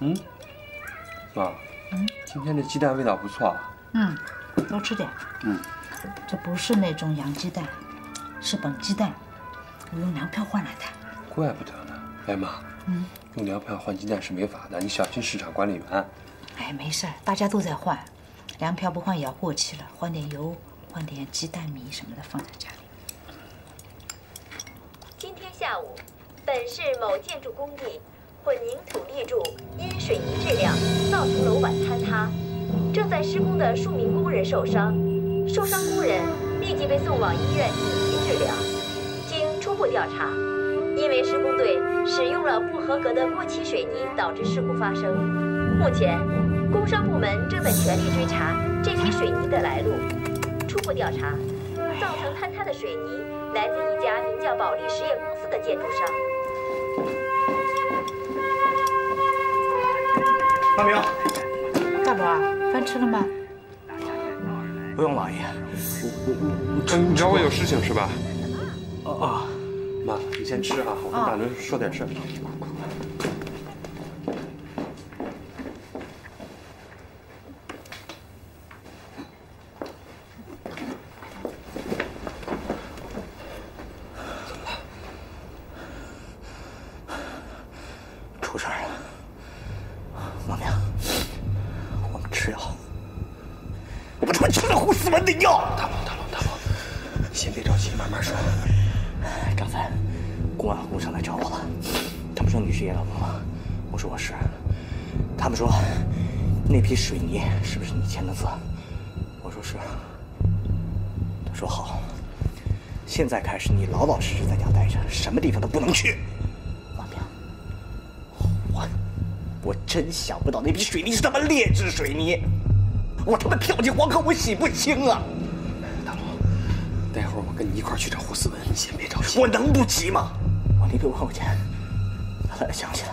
嗯，妈，今天的鸡蛋味道不错啊。嗯，多吃点。嗯，这不是那种洋鸡蛋，是本鸡蛋，我用粮票换来的。怪不得呢。哎妈，用粮票换鸡蛋是没法的，你小心市场管理员。哎，没事儿，大家都在换，粮票不换也要过期了，换点油，换点鸡蛋米什么的放在家里。 今天下午，本市某建筑工地混凝土立柱因水泥质量造成楼板坍塌，正在施工的数名工人受伤，受伤工人立即被送往医院紧急治疗。经初步调查，因为施工队使用了不合格的过期水泥，导致事故发生。目前，工商部门正在全力追查这批水泥的来路。初步调查，造成坍塌的水泥。 来自一家名叫保利实业公司的建筑商。大明，大罗，饭吃了吗？不用，老爷。你找我有事情是吧？哦，妈，你先吃啊，我跟大伦说点事儿。签的字，我说是。他说好，现在开始你老老实实在家待着，什么地方都不能去。老苗，我真想不到那批水泥是他妈劣质水泥，我他妈跳进黄河我洗不清啊！大龙，待会儿我跟你一块去找胡思文，你先别着急。我能不急吗？我那六万块钱，后来想起来，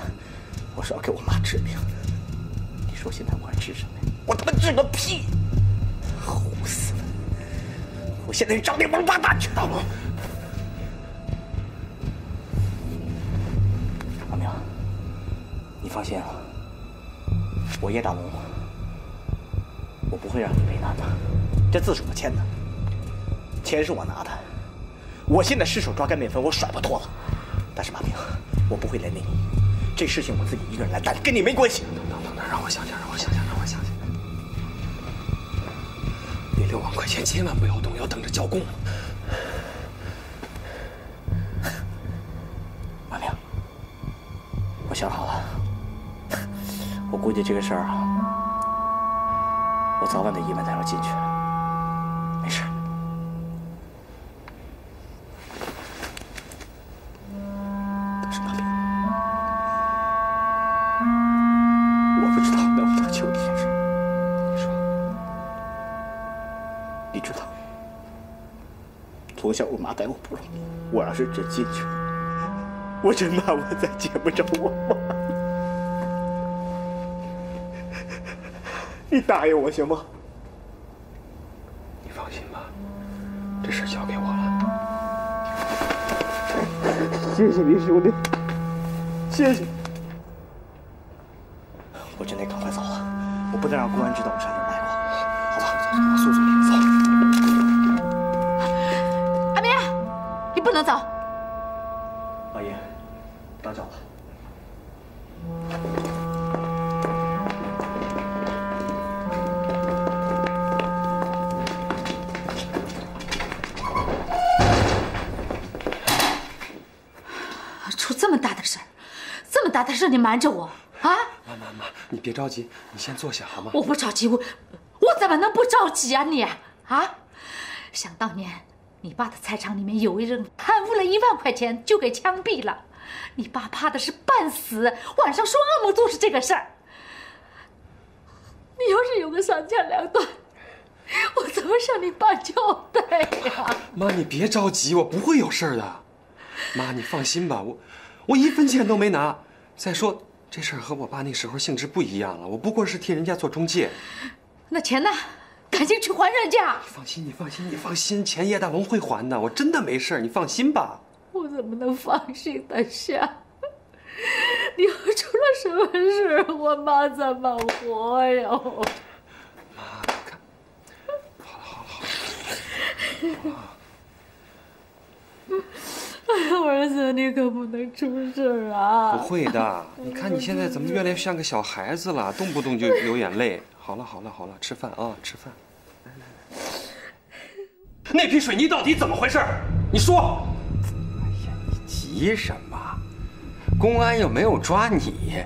我是要给我妈治病。你说现在我还治什么呀？ 我他妈治个屁！胡死了！我现在去找那王八蛋去！大龙，阿明，你放心啊，我叶大龙，我不会让你为难的。这字是我签的，钱是我拿的，我现在失手抓干面粉，我甩不脱了。但是马明，我不会连累你，这事情我自己一个人来担，跟你没关系。等，让我想想，让我想想，让我想想。 6万块钱千万不要动，要等着交工。马明，我想好了，我估计这个事儿啊，我早晚得一问才要进去。没事。但是马明，我不知道能不能求你一事。 你知道，从小我妈带我不容易。我要是真进去了，我真怕我再见不着我妈。你答应我行吗？你放心吧，这事交给我了。谢谢你，兄弟，谢谢。我真得赶快走了，我不能让公安知道我上这儿来过，好吧？速速地走。 不能走，老爷，打搅了。出这么大的事儿，这么大的事你瞒着我啊！妈，你别着急，你先坐下好吗？我不着急，我怎么能不着急啊你啊！想当年。 你爸的菜场里面有一人贪污了1万块钱，就给枪毙了。你爸怕的是半死，晚上说噩梦都是这个事儿。你要是有个三长两短，我怎么向你爸交代呀？妈，你别着急，我不会有事儿的。妈，你放心吧，我一分钱都没拿。再说这事儿和我爸那时候性质不一样了，我不过是替人家做中介。那钱呢？ 赶紧去还人家！放心，你放心，钱叶大龙会还的，我真的没事，你放心吧。我怎么能放心得下？你要出了什么事儿，我妈怎么活呀？妈，看，好了。哎呀，我儿子，你可不能出事儿啊！不会的，你看你现在怎么越来越像个小孩子了，动不动就流眼泪。好了，吃饭啊，吃饭。来。那批水泥到底怎么回事？你说。哎呀，你急什么？公安又没有抓你，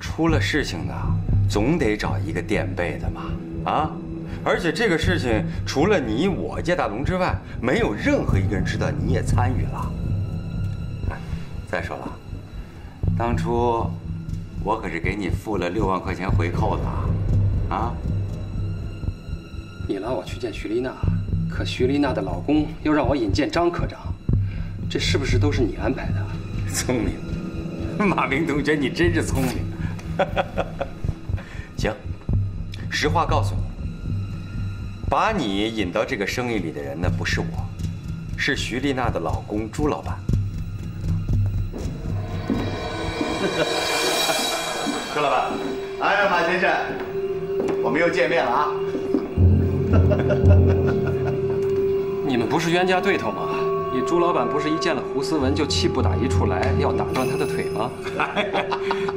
出了事情的总得找一个垫背的嘛，啊！而且这个事情除了你我叶大龙之外，没有任何一个人知道你也参与了。再说了，当初我可是给你付了6万块钱回扣的，啊！你拉我去见徐丽娜，可徐丽娜的老公又让我引荐张科长，这是不是都是你安排的？ 聪明，马明同学，你真是聪明。行，实话告诉你，把你引到这个生意里的人呢，不是我，是徐丽娜的老公朱老板。朱老板，哎呀，马先生，我们又见面了啊！你们不是冤家对头吗？ 你朱老板不是一见了胡思文就气不打一处来，要打断他的腿吗？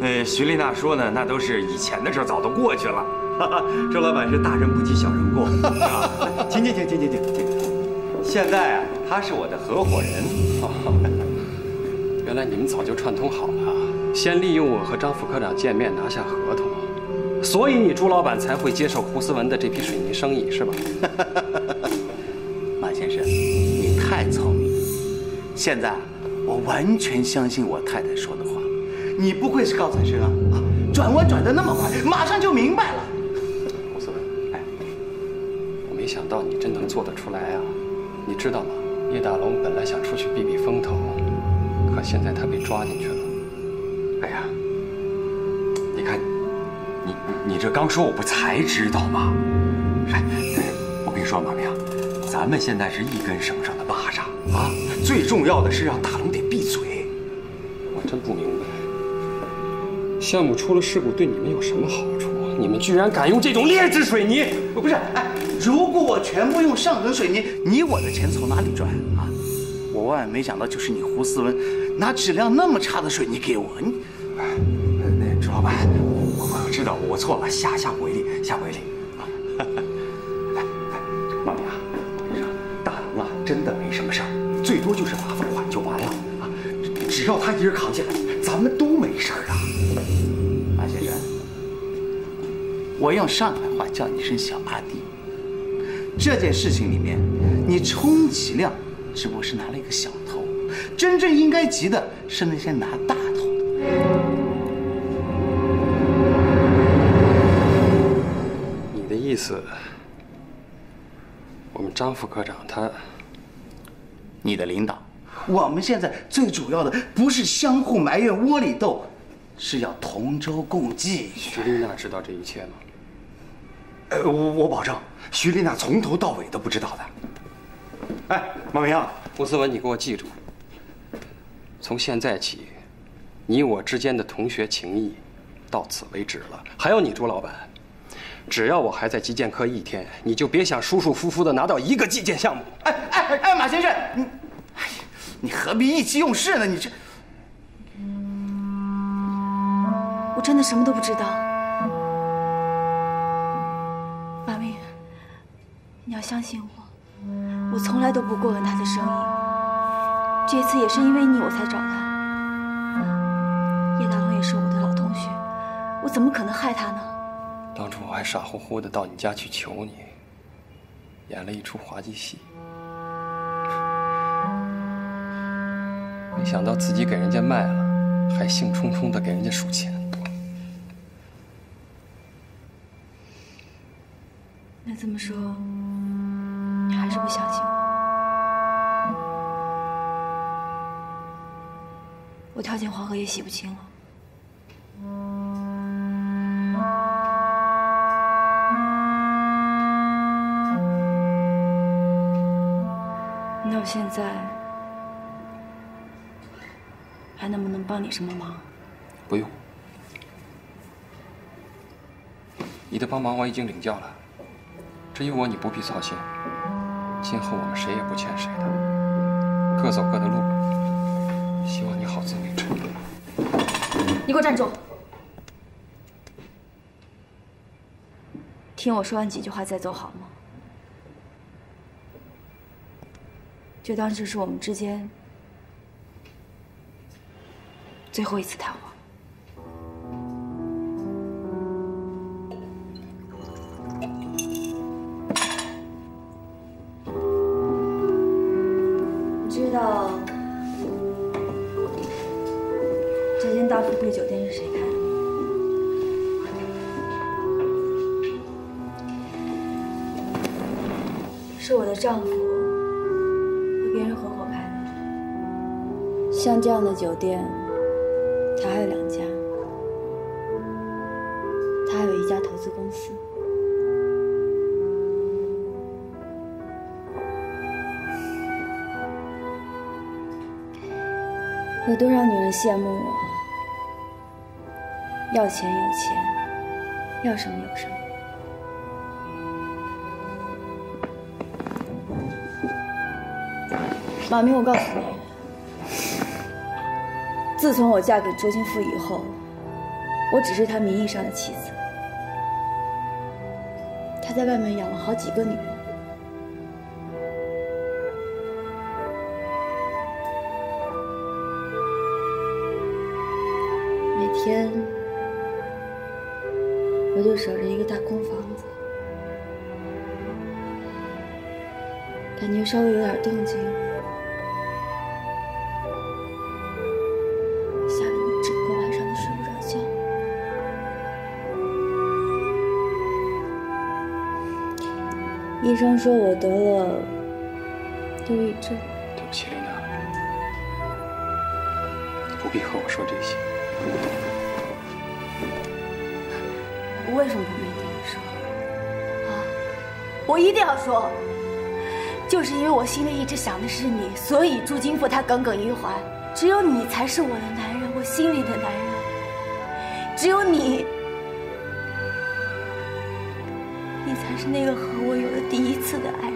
那徐丽娜说呢，那都是以前的事，早都过去了。朱老板是大人不计小人过，是吧？请。现在啊，他是我的合伙人。原来你们早就串通好了，先利用我和张副科长见面拿下合同，所以你朱老板才会接手胡思文的这批水泥生意，是吧？马先生，你太聪明。 现在我完全相信我太太说的话，你不愧是高材生啊！啊，转弯转得那么快，马上就明白了。胡思文，哎，我没想到你真能做得出来啊！你知道吗？叶大龙本来想出去避避风头，可现在他被抓进去了。哎呀，你看，你这刚说我不才知道吗？哎，我跟你说，马明，咱们现在是一根绳上的蚂蚱。 啊，最重要的是让大龙得闭嘴。我真不明白，项目出了事故对你们有什么好处啊？你们居然敢用这种劣质水泥！不是，哎，如果我全部用上等水泥，你我的钱从哪里赚啊？我万万没想到，就是你胡思文拿质量那么差的水泥给我，你。哎，那朱老板，我知道我错了，下不为例啊！来，妈咪啊，我跟你说，大龙啊，真的没什么事儿。 最多就是罚款就完了啊！只要他一人扛下来，咱们都没事儿啊。马先生，我用上海话叫你声小阿弟。这件事情里面，你充其量只不过是拿了一个小头，真正应该急的是那些拿大头的。你的意思，我们张副科长他？ 你的领导，我们现在最主要的不是相互埋怨、窝里斗，是要同舟共济。徐丽娜知道这一切吗？我保证，徐丽娜从头到尾都不知道的。哎，马明，胡思文，你给我记住，从现在起，你我之间的同学情谊到此为止了。还有你朱老板，只要我还在基建科一天，你就别想舒舒服服的拿到一个基建项目。哎，马先生，你，哎呀，你何必意气用事呢？你这，我真的什么都不知道。马明，你要相信我，我从来都不过问他的生意。这次也是因为你我才找他。叶大龙也是我的老同学，我怎么可能害他呢？当初我还傻乎乎的到你家去求你，演了一出滑稽戏。 没想到自己给人家卖了，还兴冲冲的给人家数钱。那这么说，你还是不相信我？我跳进黄河也洗不清了。那我现在。 还能不能帮你什么忙？不用，你的帮忙我已经领教了，至于我你不必操心。今后我们谁也不欠谁的，各走各的路。希望你好自为之。你给我站住！听我说完几句话再走好吗？就当这是我们之间最后一次探望。 这酒店是谁开的吗？是我的丈夫和别人合伙开的。像这样的酒店，他还有2家，他还有一家投资公司。有多少女人羡慕我？ 要钱有钱，要什么有什么。马明，我告诉你，自从我嫁给周金富以后，我只是他名义上的妻子。他在外面养了好几个女人，每天。 我就守着一个大空房子，感觉稍微有点动静，吓得我整个晚上都睡不着觉。医生说我得了忧郁症。对不起，琳娜，不必和我说这些。 为什么不跟你说啊？我一定要说，就是因为我心里一直想的是你，所以朱金富他耿耿于怀。只有你才是我的男人，我心里的男人。只有你，你才是那个和我有了第一次的爱人。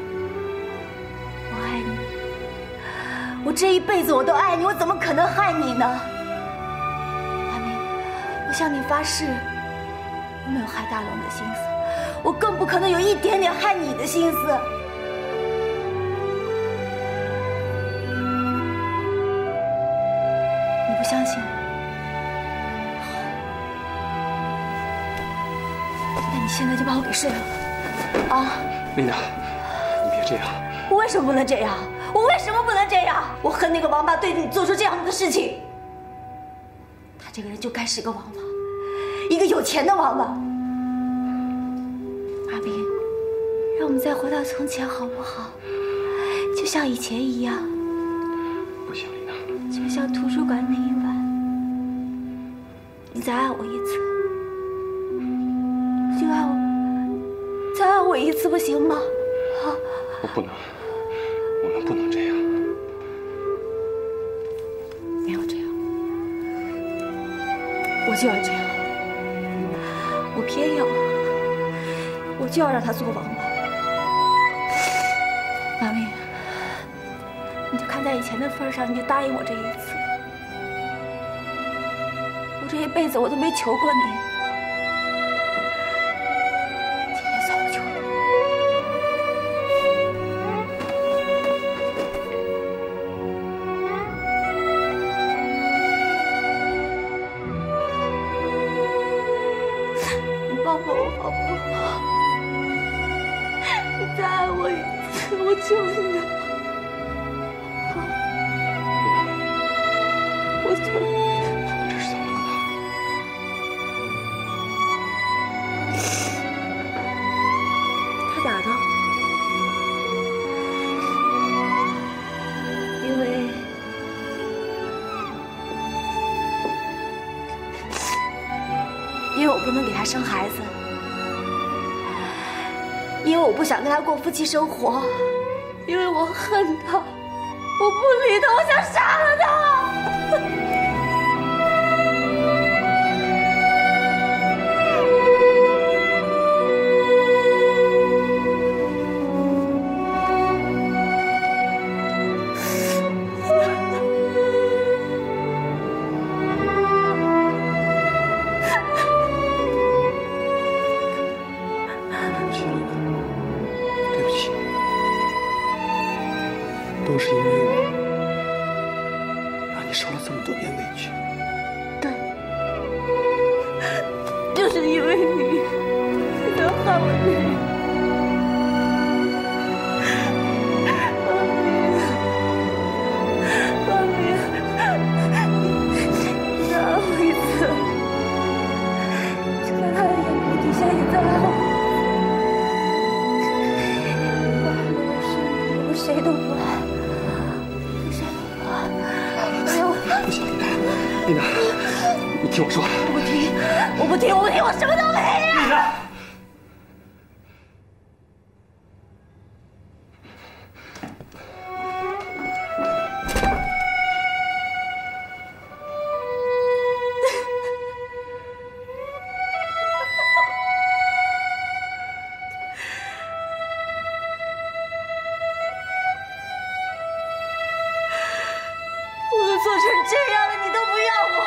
我爱你，我这一辈子我都爱你，我怎么可能害你呢？阿明，我向你发誓。 我没有害大龙的心思，我更不可能有一点点害你的心思。你不相信？那你现在就把我给睡了，啊！琳达，你别这样。我为什么不能这样？我为什么不能这样？我恨那个王八对你做出这样的事情。他这个人就该是个王八。 一个有钱的王八，阿明，让我们再回到从前好不好？就像以前一样。不行，琳娜。就像图书馆那一晚，你再爱我一次，就爱我，再爱我一次，不行吗？啊！我不能，我们不能这样。 没有这样，我就要这样。 我偏要，我就要让他做王八。马明，你就看在以前的份上，你就答应我这一次。我这一辈子我都没求过你，今天算我求你。 帮帮我好不好？你再爱我一次，我求你了，好，我求你。这是怎么了？他咋的？因为我不能给他生孩子。 因为我不想跟他过夫妻生活，因为我恨他，我不理他，我想杀了他。就是因为你，你能害我这样。 丽娜，你听我说。我不听，我不听，我不听，我什么都没有。丽娜，我做成这样了，你都不要我。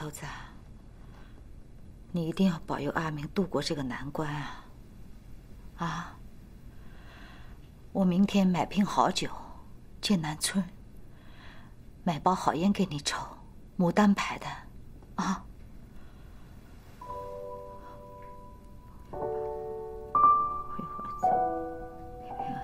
猴子，你一定要保佑阿明度过这个难关啊！啊！我明天买瓶好酒，剑南村买包好烟给你抽，牡丹牌的，啊！回盒子，平安。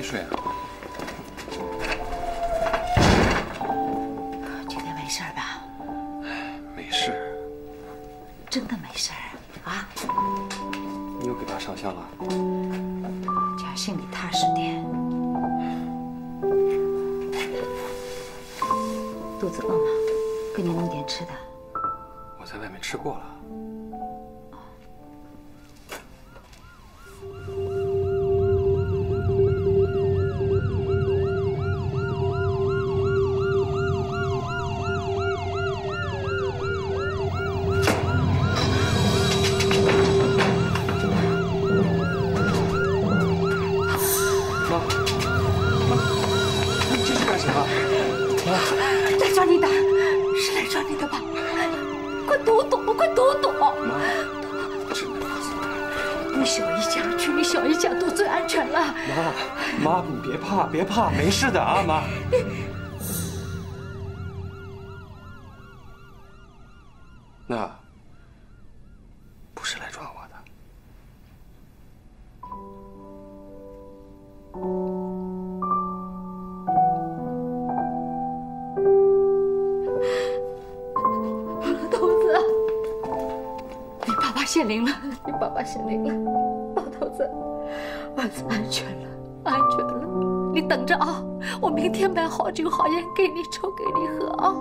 睡啊！今天没事吧？没事。真的没事啊？你又给他上香了？这样心里踏实点。肚子饿吗？给你弄点吃的。我在外面吃过了。 来抓你的，是来抓你的吧？快躲躲，快躲躲！妈，你小姨家去，你小姨家躲最安全了。妈，你别怕，别怕，没事的啊，妈。那不是来抓我的。 显灵了，你爸爸显灵了，老头子，儿子安全了，安全了，你等着啊，我明天买好酒好烟给你抽，给你喝啊。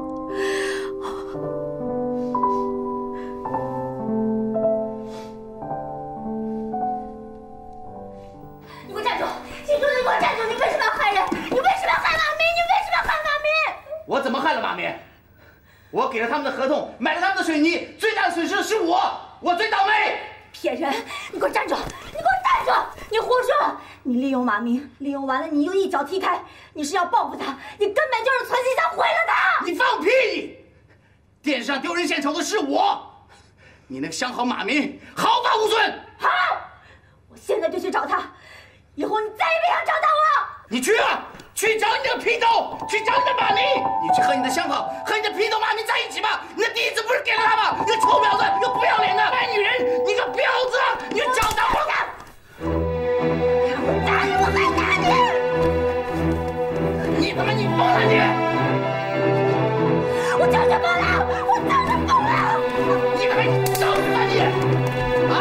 我给了他们的合同，买了他们的水泥，最大的损失是我最倒霉。骗人！你给我站住！你给我站住！你胡说！你利用马明，利用完了你又一脚踢开，你是要报复他，你根本就是存心想毁了他！你放屁！你电视上丢人现丑的是我，你能相好马明，毫发无损。好，我现在就去找他，以后你再也别想找到我。你去啊！ 去找你的皮头，去找你的马明，你去和你的相好，和你的皮头马明在一起吧。你的第一次不是给了他吗？你个臭婊子，你个不要脸的卖女人，你个婊子，你找到我干！我打你，我再打你！你他妈，你疯了你！我就是疯了，我就是疯了！你他妈，你找死吧你！啊！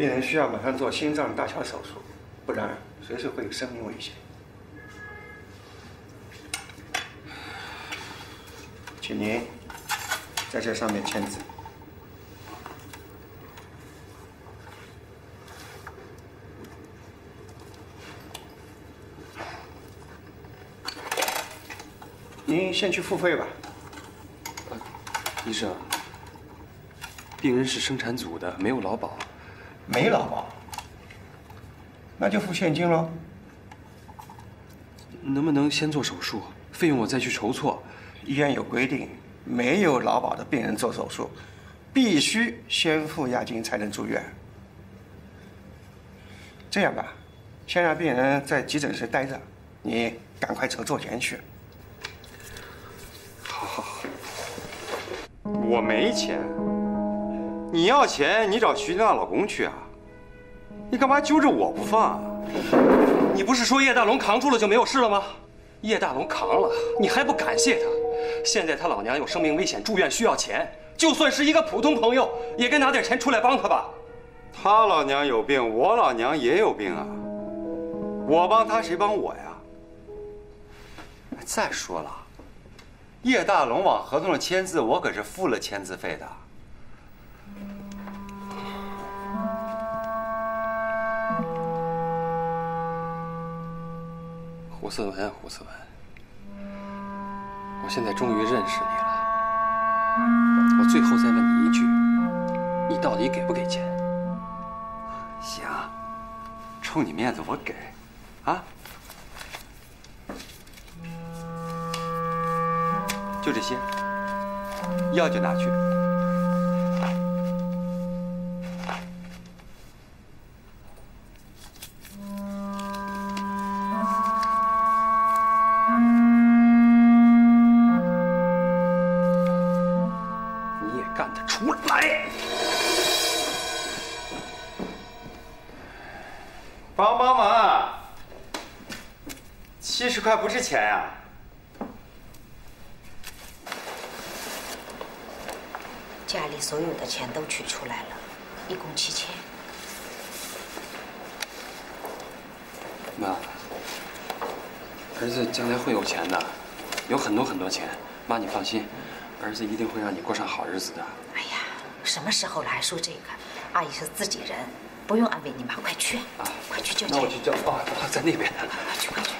病人需要马上做心脏搭桥手术，不然随时会有生命危险。请您在这上面签字。 您先去付费吧。医生，病人是生产组的，没有劳保。没劳保，那就付现金喽。能不能先做手术？费用我再去筹措。医院有规定，没有劳保的病人做手术，必须先付押金才能住院。这样吧，先让病人在急诊室待着，你赶快筹措钱去。 我没钱，你要钱你找徐丽娜老公去啊！你干嘛揪着我不放啊？你不是说叶大龙扛住了就没有事了吗？叶大龙扛了，你还不感谢他？现在他老娘有生命危险，住院需要钱，就算是一个普通朋友，也该拿点钱出来帮他吧。他老娘有病，我老娘也有病啊！我帮他，谁帮我呀？再说了。 叶大龙往合同上签字，我可是付了签字费的。胡思文，胡思文，我现在终于认识你了。我最后再问你一句，你到底给不给钱？行，冲你面子我给，啊。 就这些，要就拿去。你也干得出来！帮帮忙啊！70块不是钱呀！ 家里所有的钱都取出来了，一共7000。妈，儿子将来会有钱的，有很多很多钱。妈，你放心，儿子一定会让你过上好日子的。哎呀，什么时候了还说这个？阿姨是自己人，不用安慰你妈，快去，啊，快去叫姐。那我去叫爸，爸在那边。快去，快去。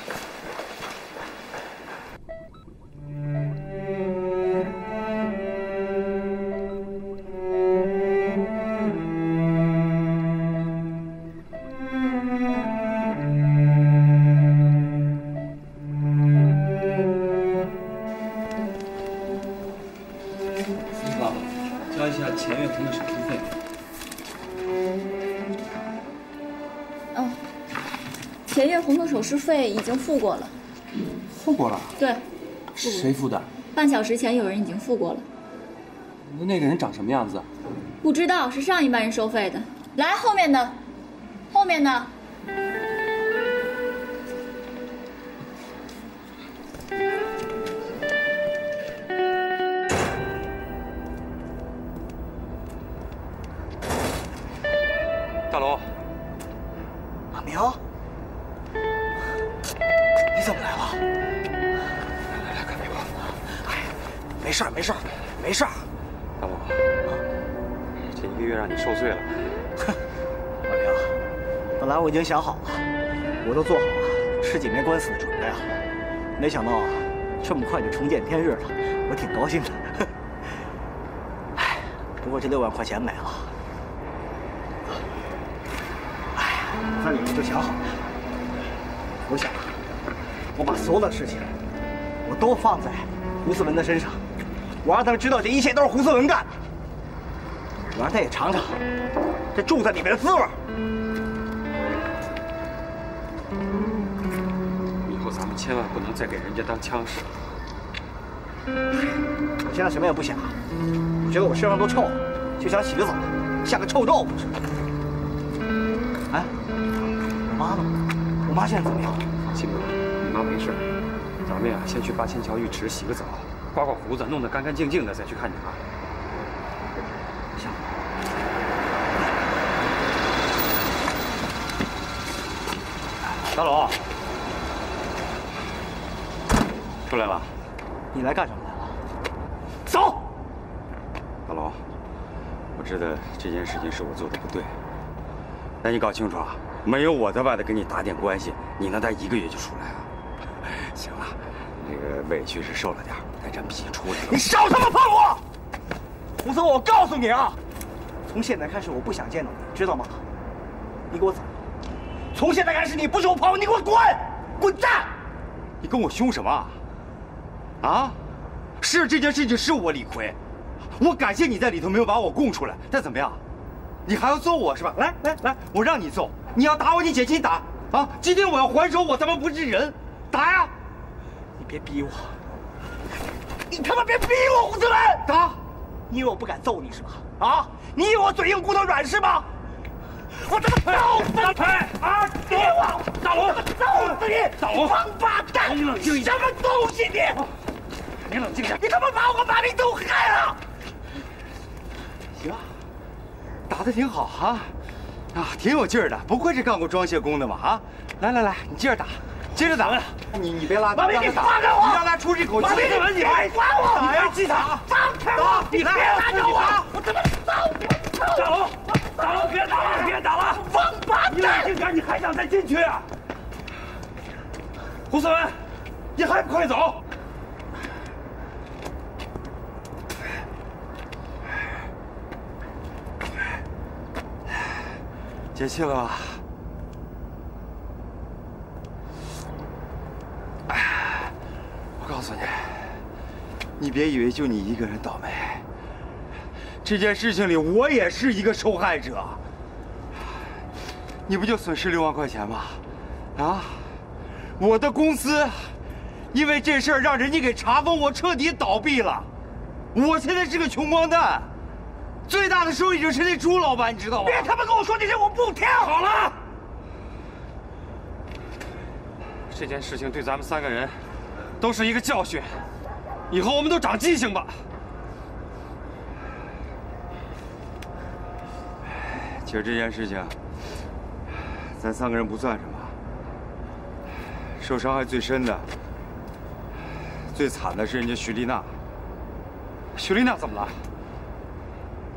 手术费已经付过了，付过了。对，谁付的？半小时前有人已经付过了。那个人长什么样子？不知道，是上一班人收费的。来，后面的，后面的。大龙，马明。 你怎么来了？来来，干别忘了。哎，没事儿，没事儿，没事儿。大龙，啊，这一个月让你受罪了。哼，老刘，本来我已经想好了，我都做好了吃几年官司的准备了，没想到啊，这么快就重见天日了，我挺高兴的。哎，不过这6万块钱没了。哎，我在里面就想好了，我想。 我把所有的事情，我都放在胡思文的身上，我让他们知道这一切都是胡思文干的，我让他也尝尝这住在里面的滋味。以后咱们千万不能再给人家当枪使。我现在什么也不想，我觉得我身上都臭了，就想洗个澡，像个臭豆腐似的。哎，我妈呢？我妈现在怎么样？放心吧。 你妈没事，咱们呀先去八仙桥浴池洗个澡，刮刮胡子，弄得干干净净的再去看你妈。行。大龙，出来了，你来干什么来了？走！大龙，我知道这件事情是我做的不对，但你搞清楚啊，没有我在外头跟你打点关系，你能待1个月就出来啊？行了，那个委屈是受了点，但这脾气出来了。你少他妈碰我！洪森，我告诉你啊，从现在开始我不想见到你，知道吗？你给我走！ 从现在开始，你不是我朋友，你给我滚，滚蛋！你跟我凶什么？啊？是这件事情是我理亏，我感谢你在里头没有把我供出来，但怎么样？你还要揍我是吧？来来来，我让你揍，你要打我，你姐亲打啊！今天我要还手，我他妈不是人，打呀！你别逼我，你他妈别逼我，胡子文，打！你以为我不敢揍你是吧？啊？你以为我嘴硬骨头软是吧？ 我他妈揍死你！啊！给我！大龙，揍死你！大龙，王八蛋！你冷静一点！什么东西你？你冷静点！你他妈把我和马明都害了！行，打得挺好哈，啊，挺有劲儿的，不愧是干过装卸工的嘛啊！来来来，你接着打，接着打！你别拉，马明，你放开我！你让他出这口气！马明，你管我！你别击打！放开我！你别打着我！我他妈揍你！大龙。 大龙，别打了，别打了！王八蛋！你冷静点，你还想再进去啊？胡思文，你还不快走！解气了吧？我告诉你，你别以为就你一个人倒霉。 这件事情里，我也是一个受害者。你不就损失6万块钱吗？啊，我的公司因为这事儿让人家给查封，我彻底倒闭了。我现在是个穷光蛋，最大的受益者是那朱老板，你知道吗？别他妈跟我说这些，我不听。好了，这件事情对咱们3个人都是一个教训，以后我们都长记性吧。 其实这件事情，咱3个人不算什么。受伤害最深的、最惨的是人家徐丽娜。徐丽娜怎么了？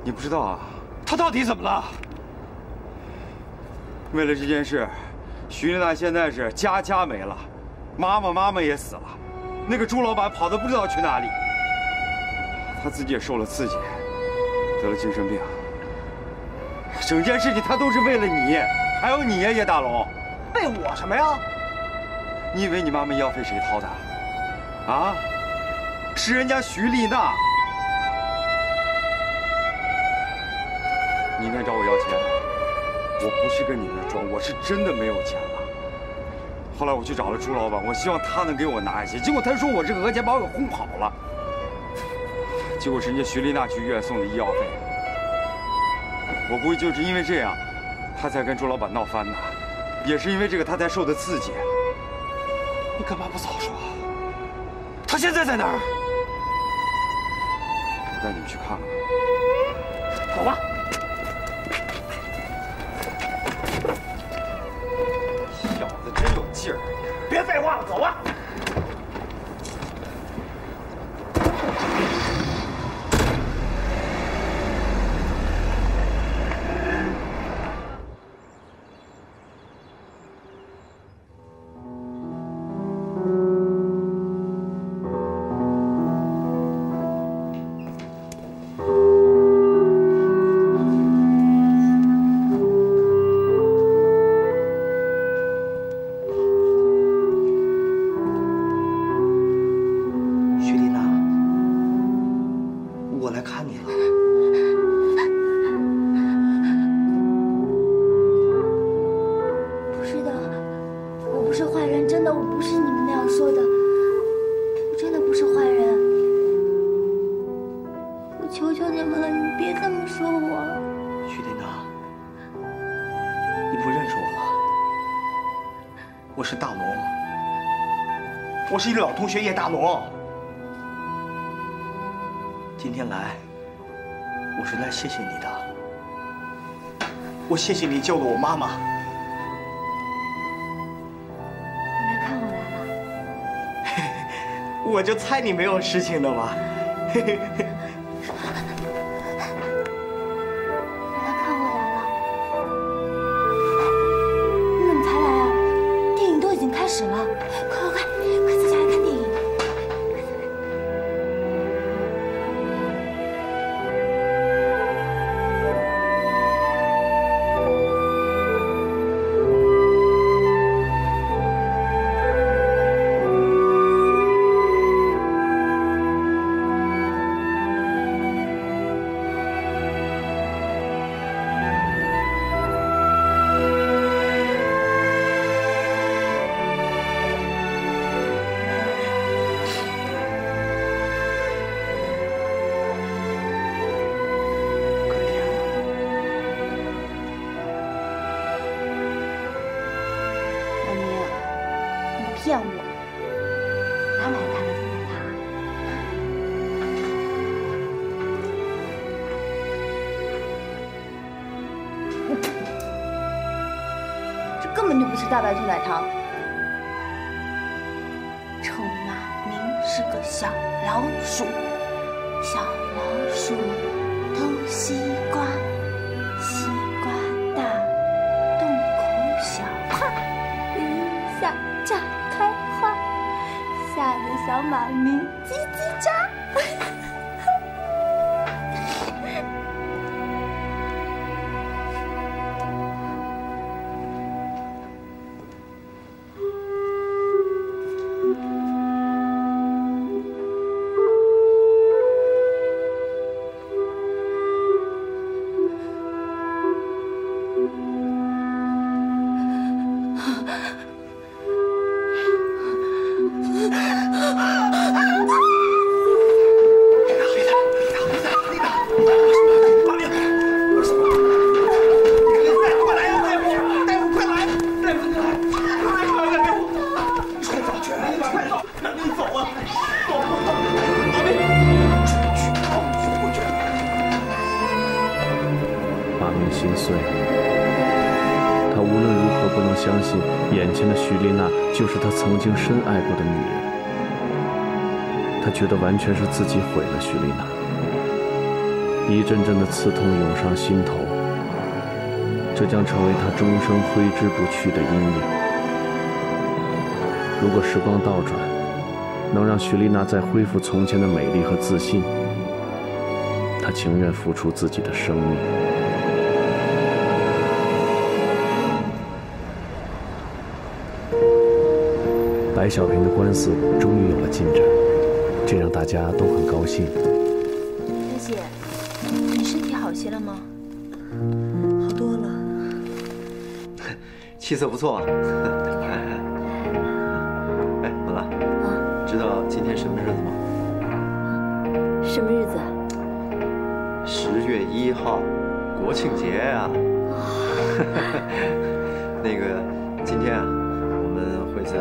你不知道啊？她到底怎么了？为了这件事，徐丽娜现在是家没了，妈妈也死了，那个朱老板跑得不知道去哪里，她自己也受了刺激，得了精神病。 整件事情他都是为了你，还有你爷爷大龙，为我什么呀？你以为你妈妈医药费谁掏的？啊，是人家徐丽娜。你应该找我要钱，我不是跟你们装，我是真的没有钱了。后来我去找了朱老板，我希望他能给我拿一些，结果他说我这个讹钱把我给轰跑了，结果是人家徐丽娜去医院送的医药费。 我估计就是因为这样，他才跟朱老板闹翻的，也是因为这个他才受的刺激。你干嘛不早说？他现在在哪儿？我带你们去看看。走吧。小子真有劲儿！别废话了，走吧。 是你老同学叶大龙，今天来，我是来谢谢你的。我谢谢你救了我妈妈，我就猜你没有事情的嘛。嘿嘿嘿。 骗我！拿来看看，拿！这根本就不是大白兔奶糖。臭马明是个小老鼠，小老鼠偷西瓜，西瓜大，洞口小，啪，一下炸。 吓得小马明叽叽喳。觉得完全是自己毁了徐丽娜，一阵阵的刺痛涌上心头，这将成为她终生挥之不去的阴影。如果时光倒转，能让徐丽娜再恢复从前的美丽和自信，她情愿付出自己的生命。 白小平的官司终于有了进展，这让大家都很高兴。小姐，你身体好些了吗？好多了，气色不错啊。哎，文兰，啊，知道今天什么日子吗？什么日子？10月1号，国庆节啊。那个，今天啊，我们会在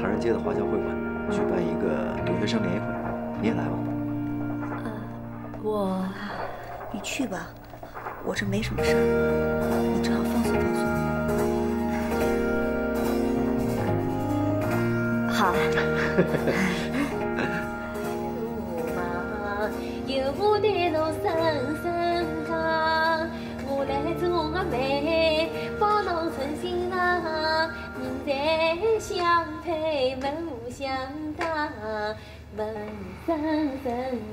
唐人街的花侨会馆举办一个留学生联谊会，你也来吧。你去吧，我这没什么事儿，你正好放松放松。好。相配文武相当，文生生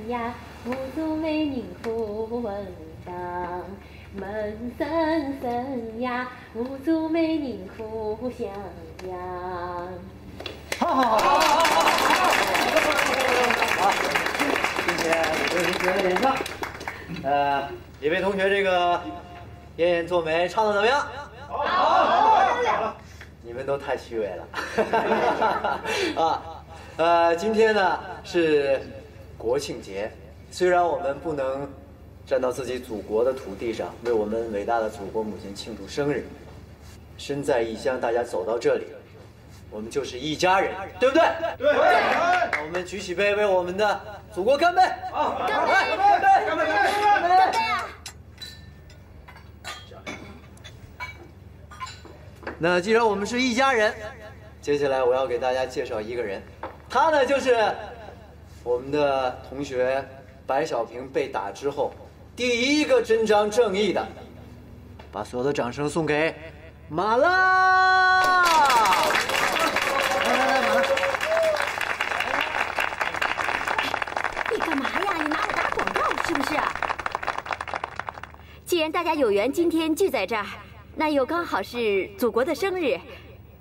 呀，我做美人好文当。文生生呀，我做美人好相当。好好好好好，谢谢各位同学的演唱。几位同学，这个燕燕做媒唱的怎么样？好。 你们都太虚伪了，啊，今天呢是国庆节，虽然我们不能站到自己祖国的土地上为我们伟大的祖国母亲庆祝生日，身在异乡，大家走到这里，我们就是一家人，对不对？对。我们举起杯，为我们的祖国干杯！好，干杯！干杯！干杯！干杯！ 那既然我们是一家人，接下来我要给大家介绍一个人，他呢就是我们的同学白小平被打之后第一个伸张正义的，把所有的掌声送给马浪。来，马浪，你干嘛呀？你拿我打广告是不是啊？既然大家有缘今天聚在这儿，那又刚好是祖国的生日，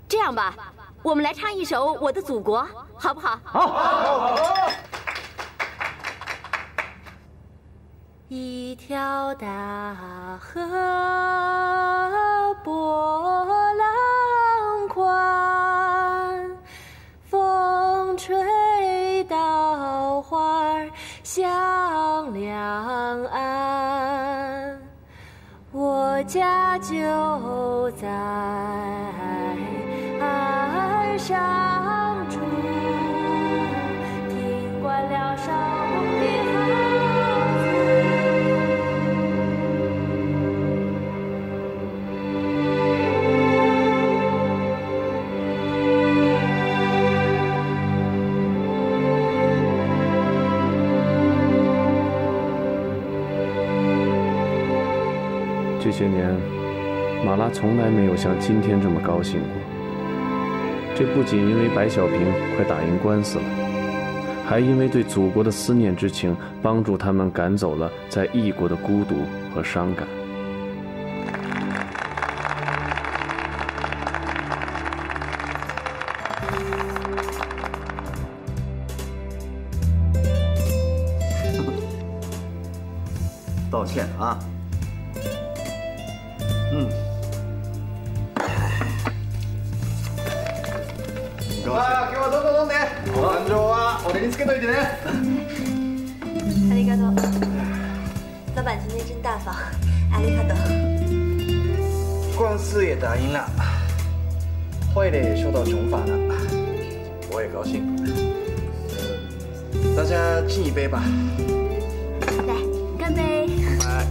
这样吧，我们来唱一首《我的祖国》，好不好？好。一条大河波浪宽，风吹稻花香两岸，我家就在岸上住，听惯了艄公的号角。 这些年，马拉从来没有像今天这么高兴过。这不仅因为白小平快打赢官司了，还因为对祖国的思念之情，帮助他们赶走了在异国的孤独和伤感。道歉啊！ 阿里嘎多，老板今天真大方。阿里嘎多，官司也打赢了，坏的也受到惩罚了，我也高兴。大家敬一杯吧。来，干杯！来。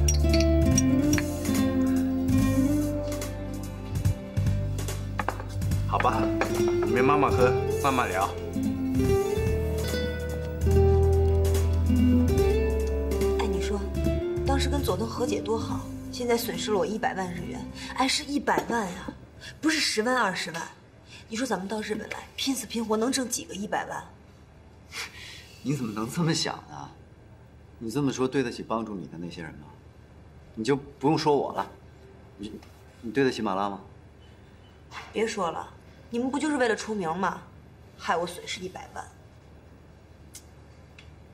好吧，你们慢慢喝，慢慢聊。 是跟佐藤和解多好，现在损失了我100万日元，哎，是100万啊，不是10万20万。你说咱们到日本来拼死拼活能挣几个100万？你怎么能这么想呢？你这么说对得起帮助你的那些人吗？你就不用说我了，你对得起马拉吗？别说了，你们不就是为了出名吗？害我损失100万。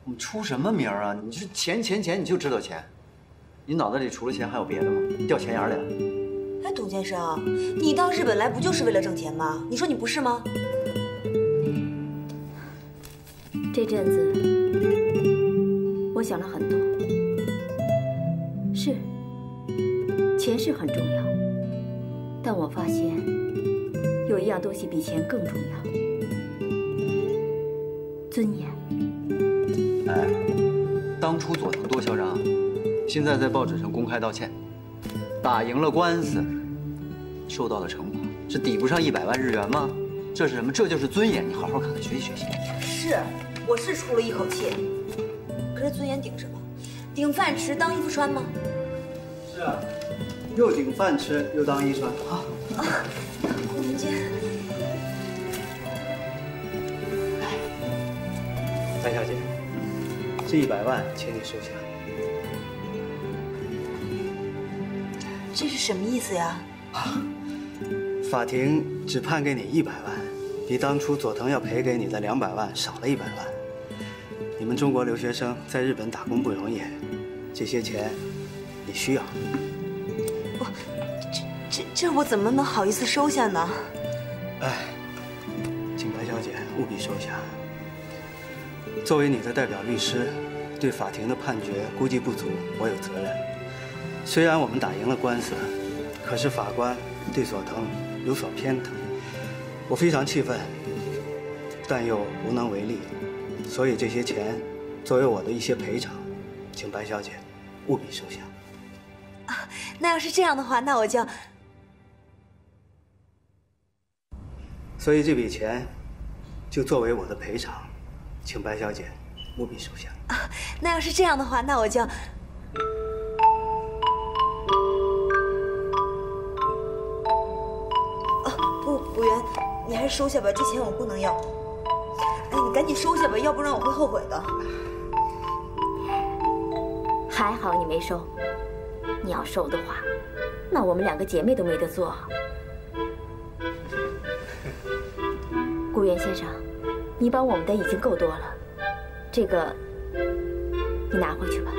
你出什么名啊？你就是钱，你就知道钱。 你脑袋里除了钱还有别的吗？你掉钱眼里了？哎，董先生，你到日本来不就是为了挣钱吗？你说你不是吗？这阵子我想了很多，是，钱是很重要，但我发现有一样东西比钱更重要——尊严。哎，当初佐藤多嚣张啊！ 现在在报纸上公开道歉，打赢了官司，受到了惩罚，这抵不上100万日元吗？这是什么？这就是尊严！你好好看看，学习学习。是，我是出了一口气，可是尊严顶什么？顶饭吃当衣服穿吗？是啊，又顶饭吃又当衣穿啊！我们今天，哎，白小姐，这100万请你收下。 这是什么意思呀？啊，法庭只判给你100万，比当初佐藤要赔给你的200万少了100万。你们中国留学生在日本打工不容易，这些钱你需要。我，这我怎么能好意思收下呢？哎，请白小姐务必收下。作为你的代表律师，对法庭的判决估计不足，我有责任。 虽然我们打赢了官司，可是法官对佐藤有所偏袒，我非常气愤，但又无能为力，所以这些钱作为我的一些赔偿，请白小姐务必收下。啊，那要是这样的话，那我就……所以这笔钱就作为我的赔偿，请白小姐务必收下。啊，那要是这样的话，那我就……哦，补员，你还是收下吧，这钱我不能要。哎，你赶紧收下吧，要不然我会后悔的。还好你没收，你要收的话，那我们两个姐妹都没得做。 顾源先生，你帮我们的已经够多了，这个你拿回去吧。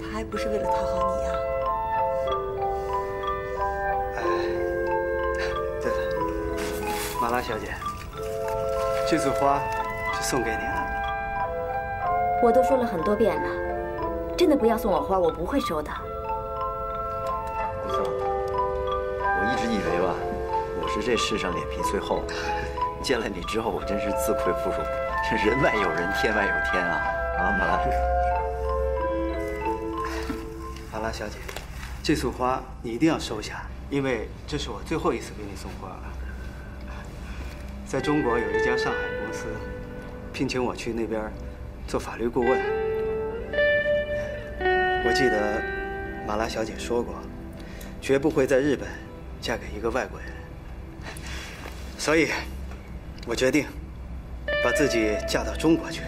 他还不是为了讨好你呀、啊。哎，对了，马拉小姐，这束花是送给你的。我都说了很多遍了，真的不要送我花，我不会收的。顾总，我一直以为吧。 是这世上脸皮最厚，见了你之后，我真是自愧不如。这人外有人，天外有天啊！啊，马拉，马拉小姐，这束花你一定要收下，因为这是我最后一次给你送花了。在中国有一家上海公司聘请我去那边做法律顾问，我记得马拉小姐说过，绝不会在日本嫁给一个外国人。 所以，我决定把自己嫁到中国去，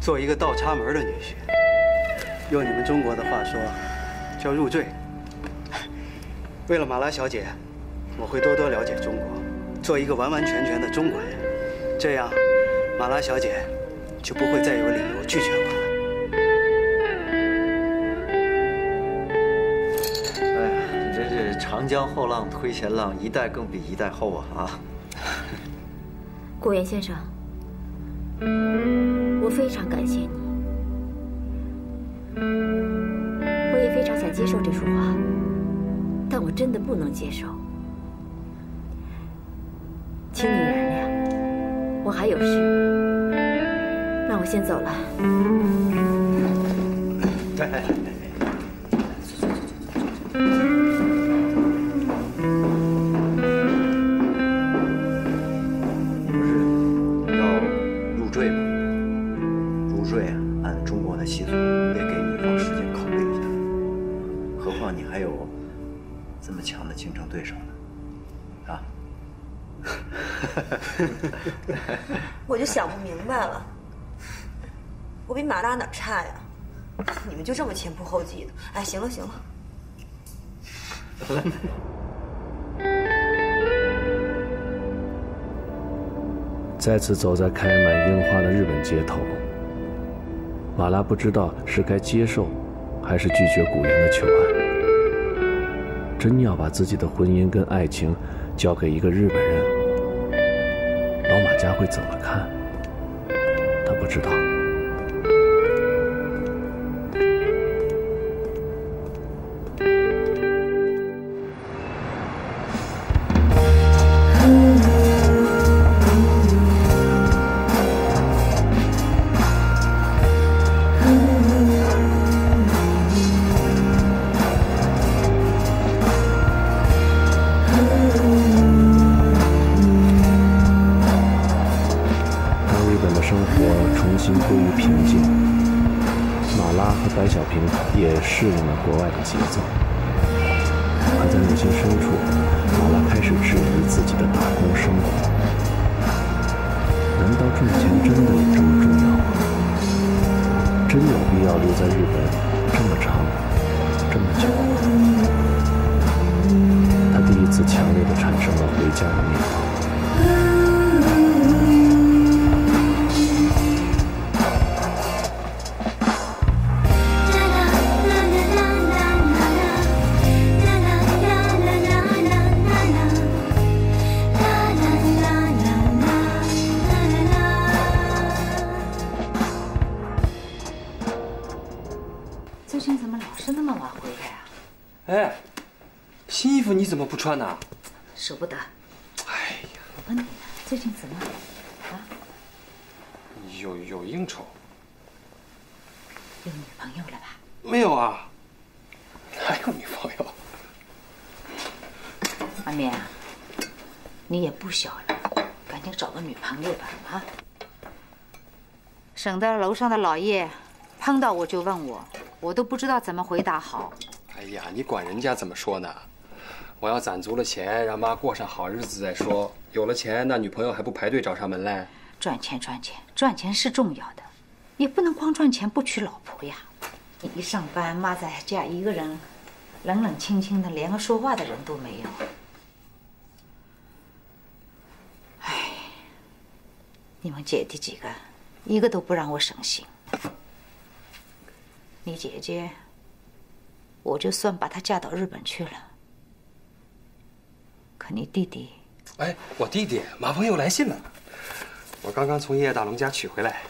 做一个倒插门的女婿。用你们中国的话说，叫入赘。为了马拉小姐，我会多多了解中国，做一个完完全全的中国人。这样，马拉小姐就不会再有理由拒绝我了。哎呀，你真是长江后浪推前浪，一代更比一代厚啊！顾源先生，我非常感谢你，我也非常想接受这束花，但我真的不能接受，请你原谅，我还有事，那我先走了。哎。 我就想不明白了，我比马拉哪差呀？你们就这么前仆后继的？哎，行了行了。再次走在开满樱花的日本街头，马拉不知道是该接受，还是拒绝古源的求爱。真要把自己的婚姻跟爱情交给一个日本人。 老马家会怎么看？他不知道。适应了国外的节奏，可在内心深处，马拉开始质疑自己的打工生活。难道赚钱真的有这么重要吗？真有必要留在日本这么长、这么久吗？他第一次强烈的产生了回家的念头。 你怎么不穿呢？舍不得。哎呀，我问你呢，最近怎么了？啊？有应酬。有女朋友了吧？没有啊，哪有女朋友？阿敏啊，你也不小了，赶紧找个女朋友吧，啊！省得楼上的老叶碰到我就问我，我都不知道怎么回答好。哎呀，你管人家怎么说呢？我要攒足了钱，让妈过上好日子再说。有了钱，那女朋友还不排队找上门来？赚钱，赚钱，赚钱是重要的，也不能光赚钱不娶老婆呀。你一上班，妈在家一个人。 冷冷清清的，连个说话的人都没有。哎，你们姐弟几个，一个都不让我省心。你姐姐，我就算把她嫁到日本去了。可你弟弟……哎，我弟弟马鹏又来信了，我刚刚从叶大龙家取回来。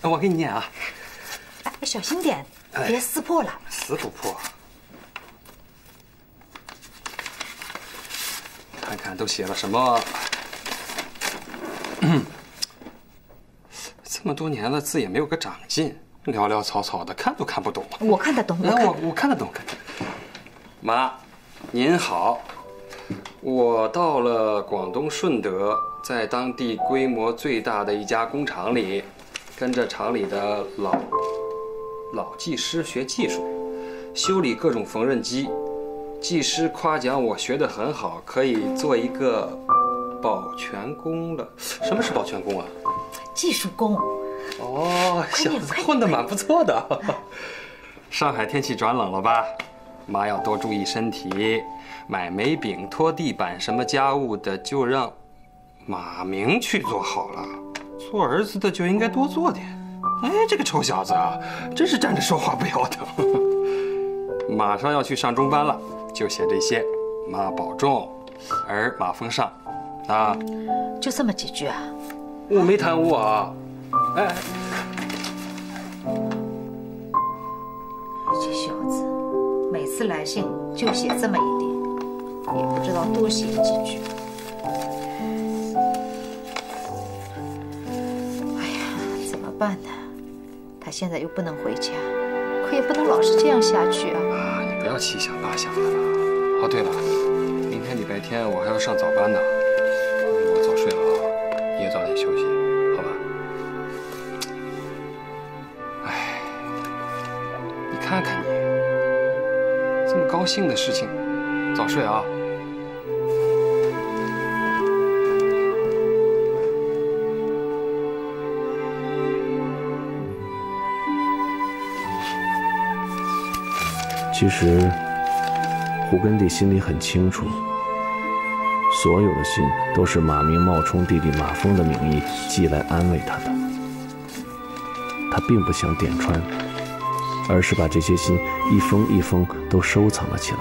我给你念啊，哎，小心点，别撕破了。撕不破。 看看都写了什么？这么多年了，字也没有个长进，潦潦草草的，看都看不懂。我看得懂，我看得懂。妈，您好，我到了广东顺德，在当地规模最大的一家工厂里，跟着厂里的老技师学技术，修理各种缝纫机。 技师夸奖我学得很好，可以做一个保全工了。什么是保全工啊？技术工。哦，小子混得蛮不错的。上海天气转冷了吧？妈要多注意身体。买煤饼、拖地板什么家务的，就让马明去做好了。做儿子的就应该多做点。哎，这个臭小子啊，真是站着说话不腰疼。马上要去上中班了。 就写这些，妈保重，儿马风尚，啊，就这么几句啊？我没贪污啊，哎，这小子每次来信就写这么一点，也不知道多写几句。哎呀，怎么办呢？他现在又不能回家，可也不能老是这样下去啊。 不要七想八想的了。哦，对了，明天礼拜天我还要上早班呢，我早睡了啊，你也早点休息，好吧？哎，你看看你，这么高兴的事情，早睡啊。 其实，胡根弟心里很清楚，所有的信都是马明冒充弟弟马峰的名义寄来安慰他的。他并不想点穿，而是把这些信一封一封都收藏了起来。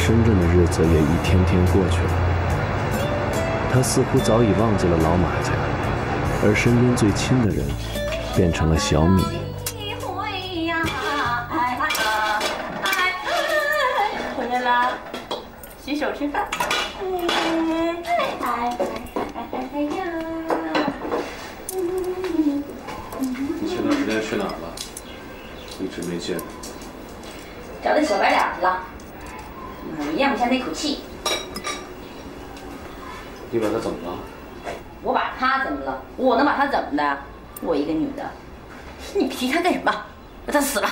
深圳的日子也一天天过去了，他似乎早已忘记了老马家，而身边最亲的人变成了小米。回来啦，洗手吃饭。你前段时间去哪儿了？一直没见。找那小白脸去了。 咽不下那口气，你把他怎么了？我把他怎么了？我能把他怎么的？我一个女的，你提他干什么？让他死了！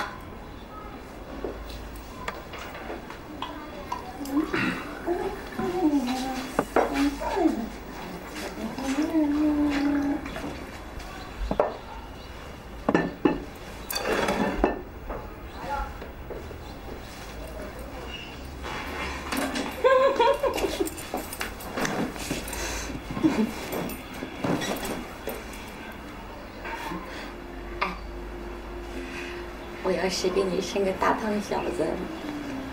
谁给你生个大胖小子，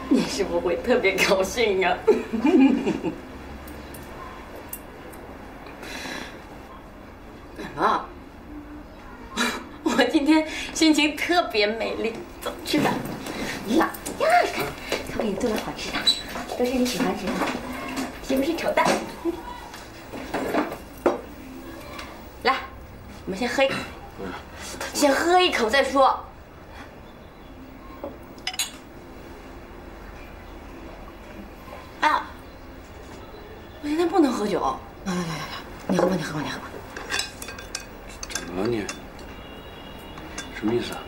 你是不会特别高兴啊？怎么？我今天心情特别美丽，走去吧，辣。呀，看，看我给你做了好吃的，都是你喜欢吃的，是不是丑蛋？来，我们先喝一口，先喝一口再说。 我现在不能喝酒，来，你喝吧。怎么了你？什么意思啊？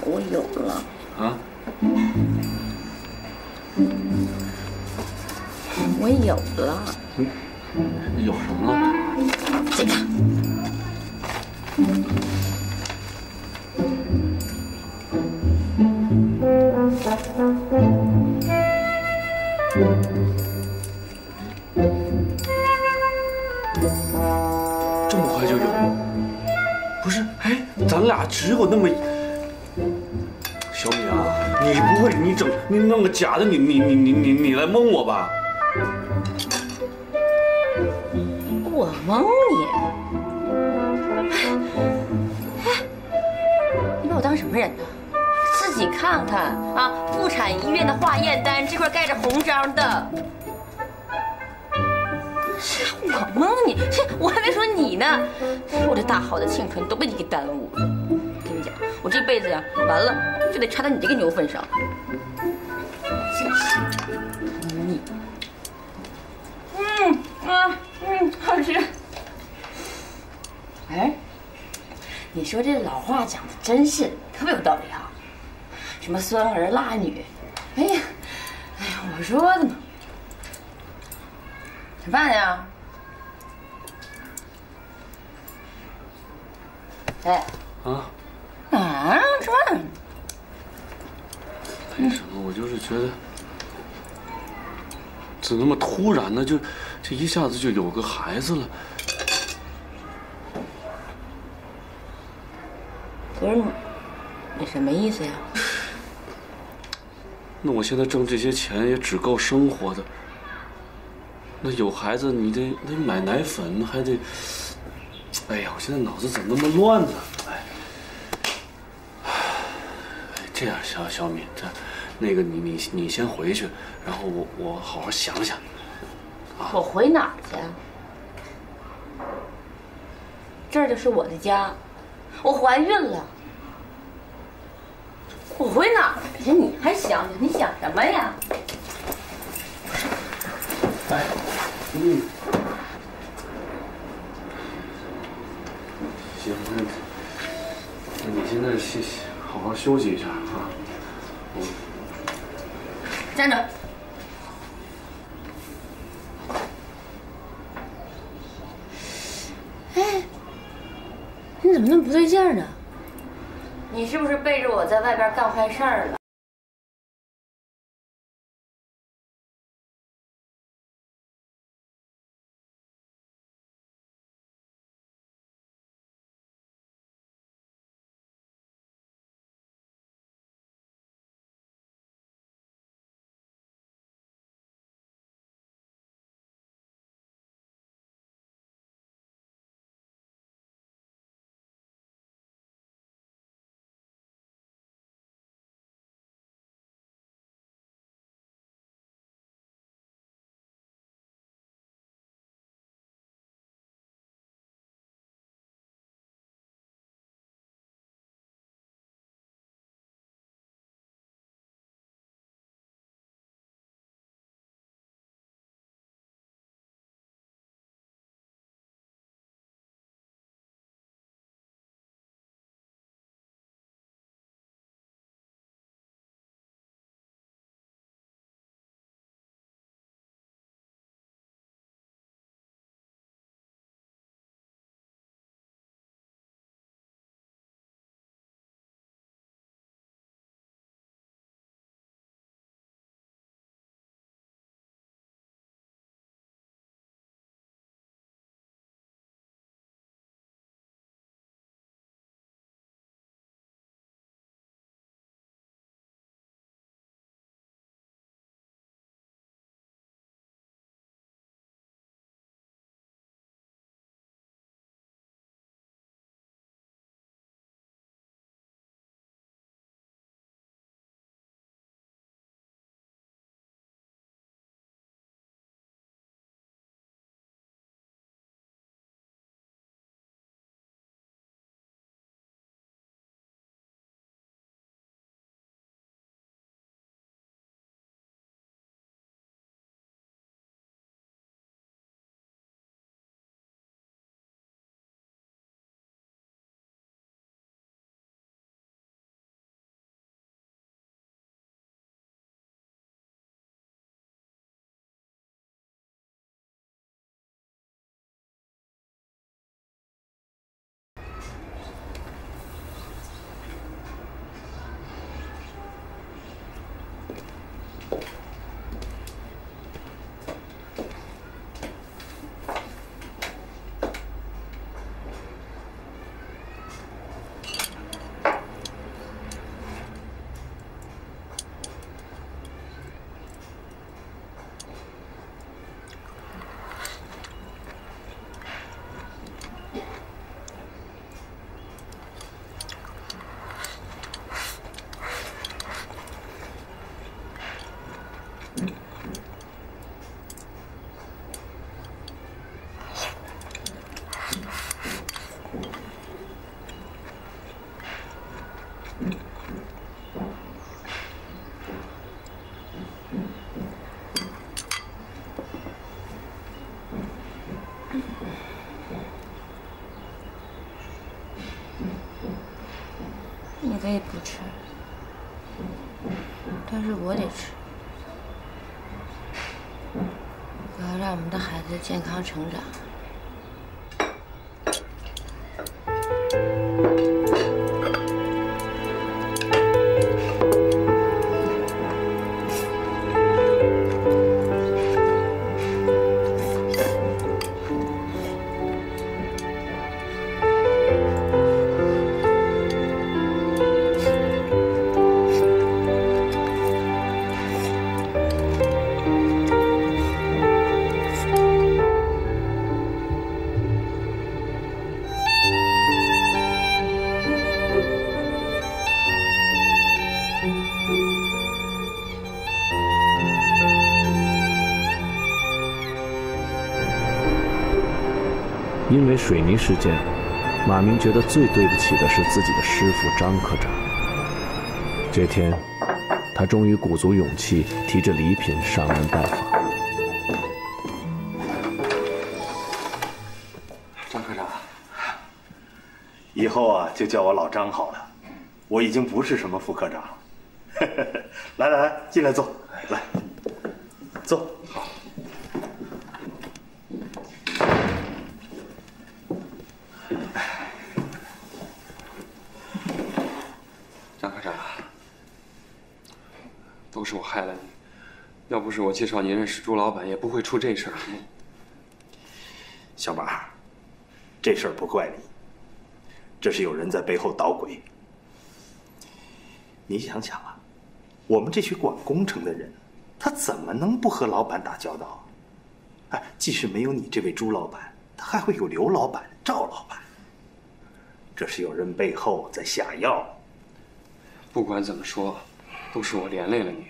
我有了啊。 我有了，有什么了？这个，这么快就有？不是，哎，咱俩只有那么……小米啊，你不会你弄个假的，你来蒙我吧？ 我蒙你！哎，你把我当什么人呢？自己看看啊，妇产医院的化验单这块盖着红章的。我蒙你，我还没说你呢。我这大好的青春都被你给耽误了。跟你讲，我这辈子呀，完了就得插到你这个牛粪上。 好吃。哎，你说这老话讲的真是特别有道理啊！什么酸儿辣女，哎呀，我说的嘛。吃饭呀？哎。啊。啊，吃饭。没什么，我就是觉得。 怎么那么突然呢？就这一下子就有个孩子了。不是你什么意思呀？那我现在挣这些钱也只够生活的。那有孩子，你得买奶粉，还得……哎呀，我现在脑子怎么那么乱呢？哎，这样，小米，这。 那个你先回去，然后我好好想想。啊、我回哪儿去？这儿就是我的家，我怀孕了，我回哪儿去？你还想想，你想什么呀？哎，行，那你现在好好休息一下啊，我。 站着！哎，你怎么那么不对劲儿呢？你是不是背着我在外边干坏事儿了？辈不吃，但是我得吃。我要让我们的孩子健康成长。 因为水泥事件，马明觉得最对不起的是自己的师傅张科长。这天，他终于鼓足勇气，提着礼品上门拜访。张科长，以后啊就叫我老张好了，我已经不是什么副科长了。来来来，进来坐，来，坐。 都是我害了你，要不是我介绍您认识朱老板，也不会出这事儿。小马，这事儿不怪你，这是有人在背后捣鬼。你想想啊，我们这群管工程的人，他怎么能不和老板打交道？哎，即使没有你这位朱老板，他还会有刘老板、赵老板。这是有人背后在下药。不管怎么说。 都是我连累了你，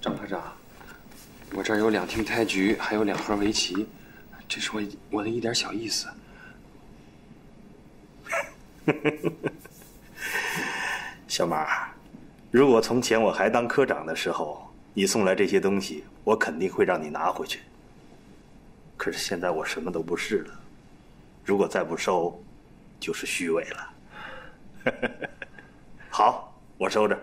张科长。我这儿有2厅开局，还有2盒围棋，这是我的一点小意思。小马，如果从前我还当科长的时候，你送来这些东西，我肯定会让你拿回去。可是现在我什么都不是了，如果再不收，就是虚伪了。好，我收着。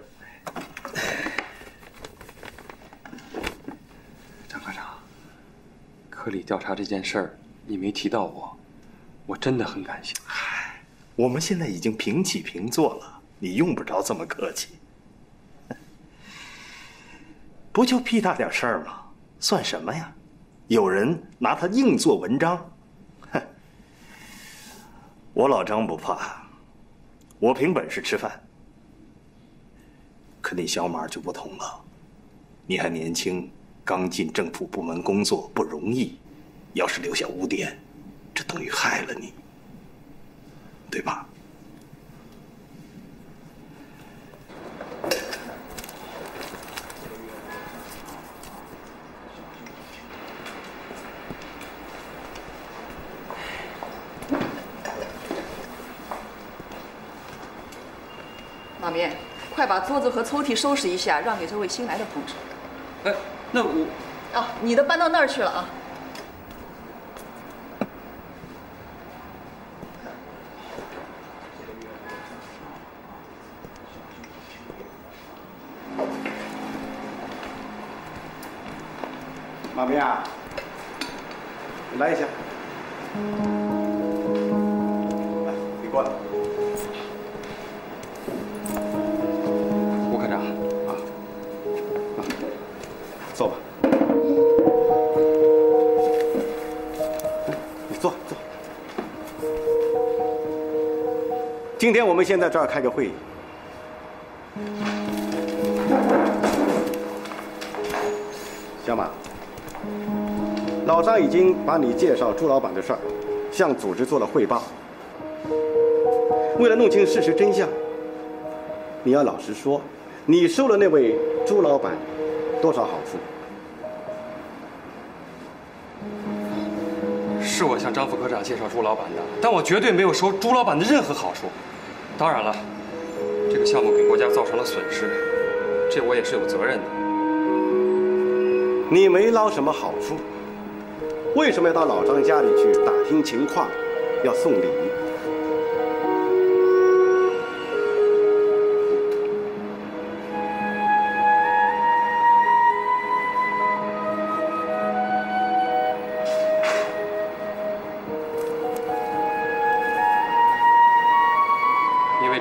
张科长，科里调查这件事儿，你没提到我，我真的很感谢。嗨，我们现在已经平起平坐了，你用不着这么客气。不就屁大点事儿吗？算什么呀？有人拿他硬做文章，哼！我老张不怕，我凭本事吃饭。 可你小马就不同了，你还年轻，刚进政府部门工作不容易，要是留下污点，这等于害了你，对吧？马明。 快把桌子和抽屉收拾一下，让给这位新来的同志。哎，那我……啊，你的搬到那儿去了啊。马明啊，你来一下。来，你过来。 坐吧，你坐坐。今天我们先在这儿开个会议。小马，老张已经把你介绍朱老板的事儿向组织做了汇报。为了弄清事实真相，你要老实说，你收了那位朱老板。 多少好处？是我向张副科长介绍朱老板的，但我绝对没有收朱老板的任何好处。当然了，这个项目给国家造成了损失，这我也是有责任的。你没捞什么好处，为什么要到老张家里去打听情况，要送礼？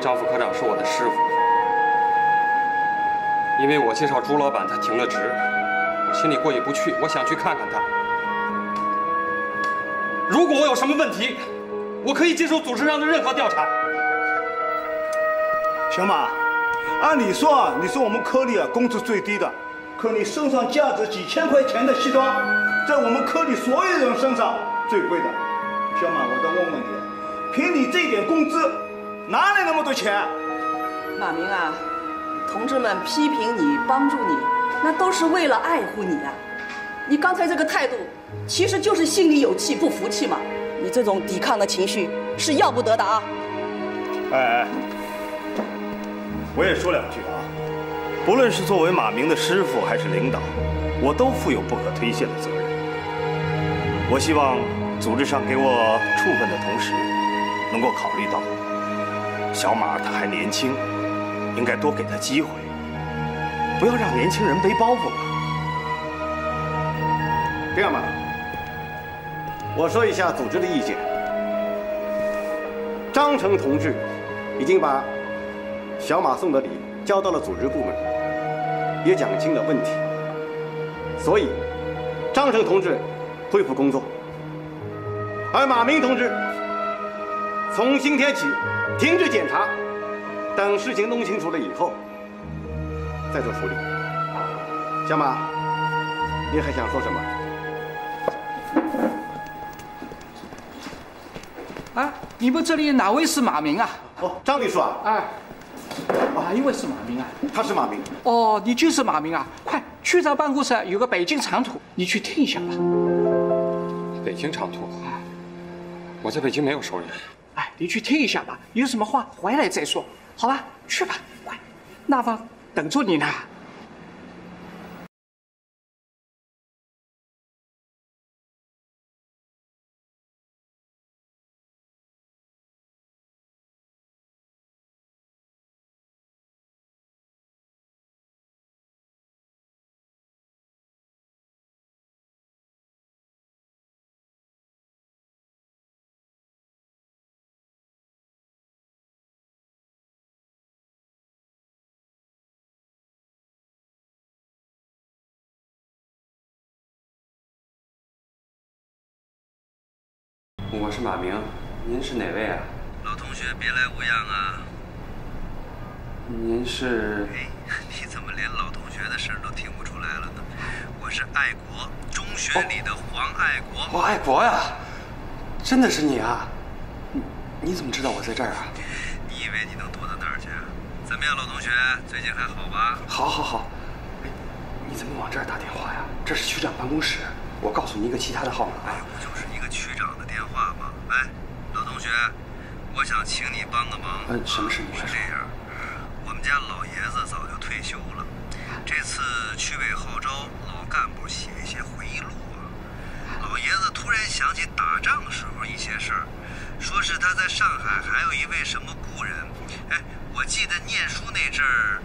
张副科长是我的师傅，因为我介绍朱老板，他停了职，我心里过意不去，我想去看看他。如果我有什么问题，我可以接受组织上的任何调查。小马，按理说啊，你是我们科里啊工资最低的，可你身上价值几千块钱的西装，在我们科里所有人身上最贵的。小马，我再问问你。 凭你这点工资，哪来那么多钱？马明啊，同志们批评你、帮助你，那都是为了爱护你呀。你刚才这个态度，其实就是心里有气、不服气嘛。你这种抵抗的情绪是要不得的啊！哎，我也说两句啊，不论是作为马明的师傅还是领导，我都负有不可推卸的责任。我希望组织上给我处分的同时。 能够考虑到，小马他还年轻，应该多给他机会，不要让年轻人背包袱了。这样吧，我说一下组织的意见。张成同志已经把小马送的礼交到了组织部门，也讲清了问题，所以张成同志恢复工作，而马明同志。 从今天起，停止检查，等事情弄清楚了以后，再做处理。小马，你还想说什么？啊，你们这里哪位是马明啊？哦，张秘书啊。哎，哪一位是马明啊？他是马明。哦，你就是马明啊！快，区长办公室有个北京长途，你去听一下吧。北京长途，我在北京没有熟人。 哎，你去听一下吧，有什么话回来再说，好吧？去吧，快，那方等着你呢。我是马明，您是哪位啊？老同学，别来无恙啊！您是？哎，你怎么连老同学的事儿都听不出来了呢？我是爱国中学里的黄爱国。哦，爱国呀！真的是你啊！你怎么知道我在这儿啊？你以为你能躲到哪儿去啊？怎么样，老同学，最近还好吧？好，好，好。哎，你怎么往这儿打电话呀？这是区长办公室，我告诉你一个其他的号码。哎，不就是一个区长的电话。 哎，老同学，我想请你帮个忙。什么事？是这样，我们家老爷子早就退休了，这次区委号召老干部写一些回忆录啊。老爷子突然想起打仗的时候一些事儿，说是他在上海还有一位什么故人。哎，我记得念书那阵儿，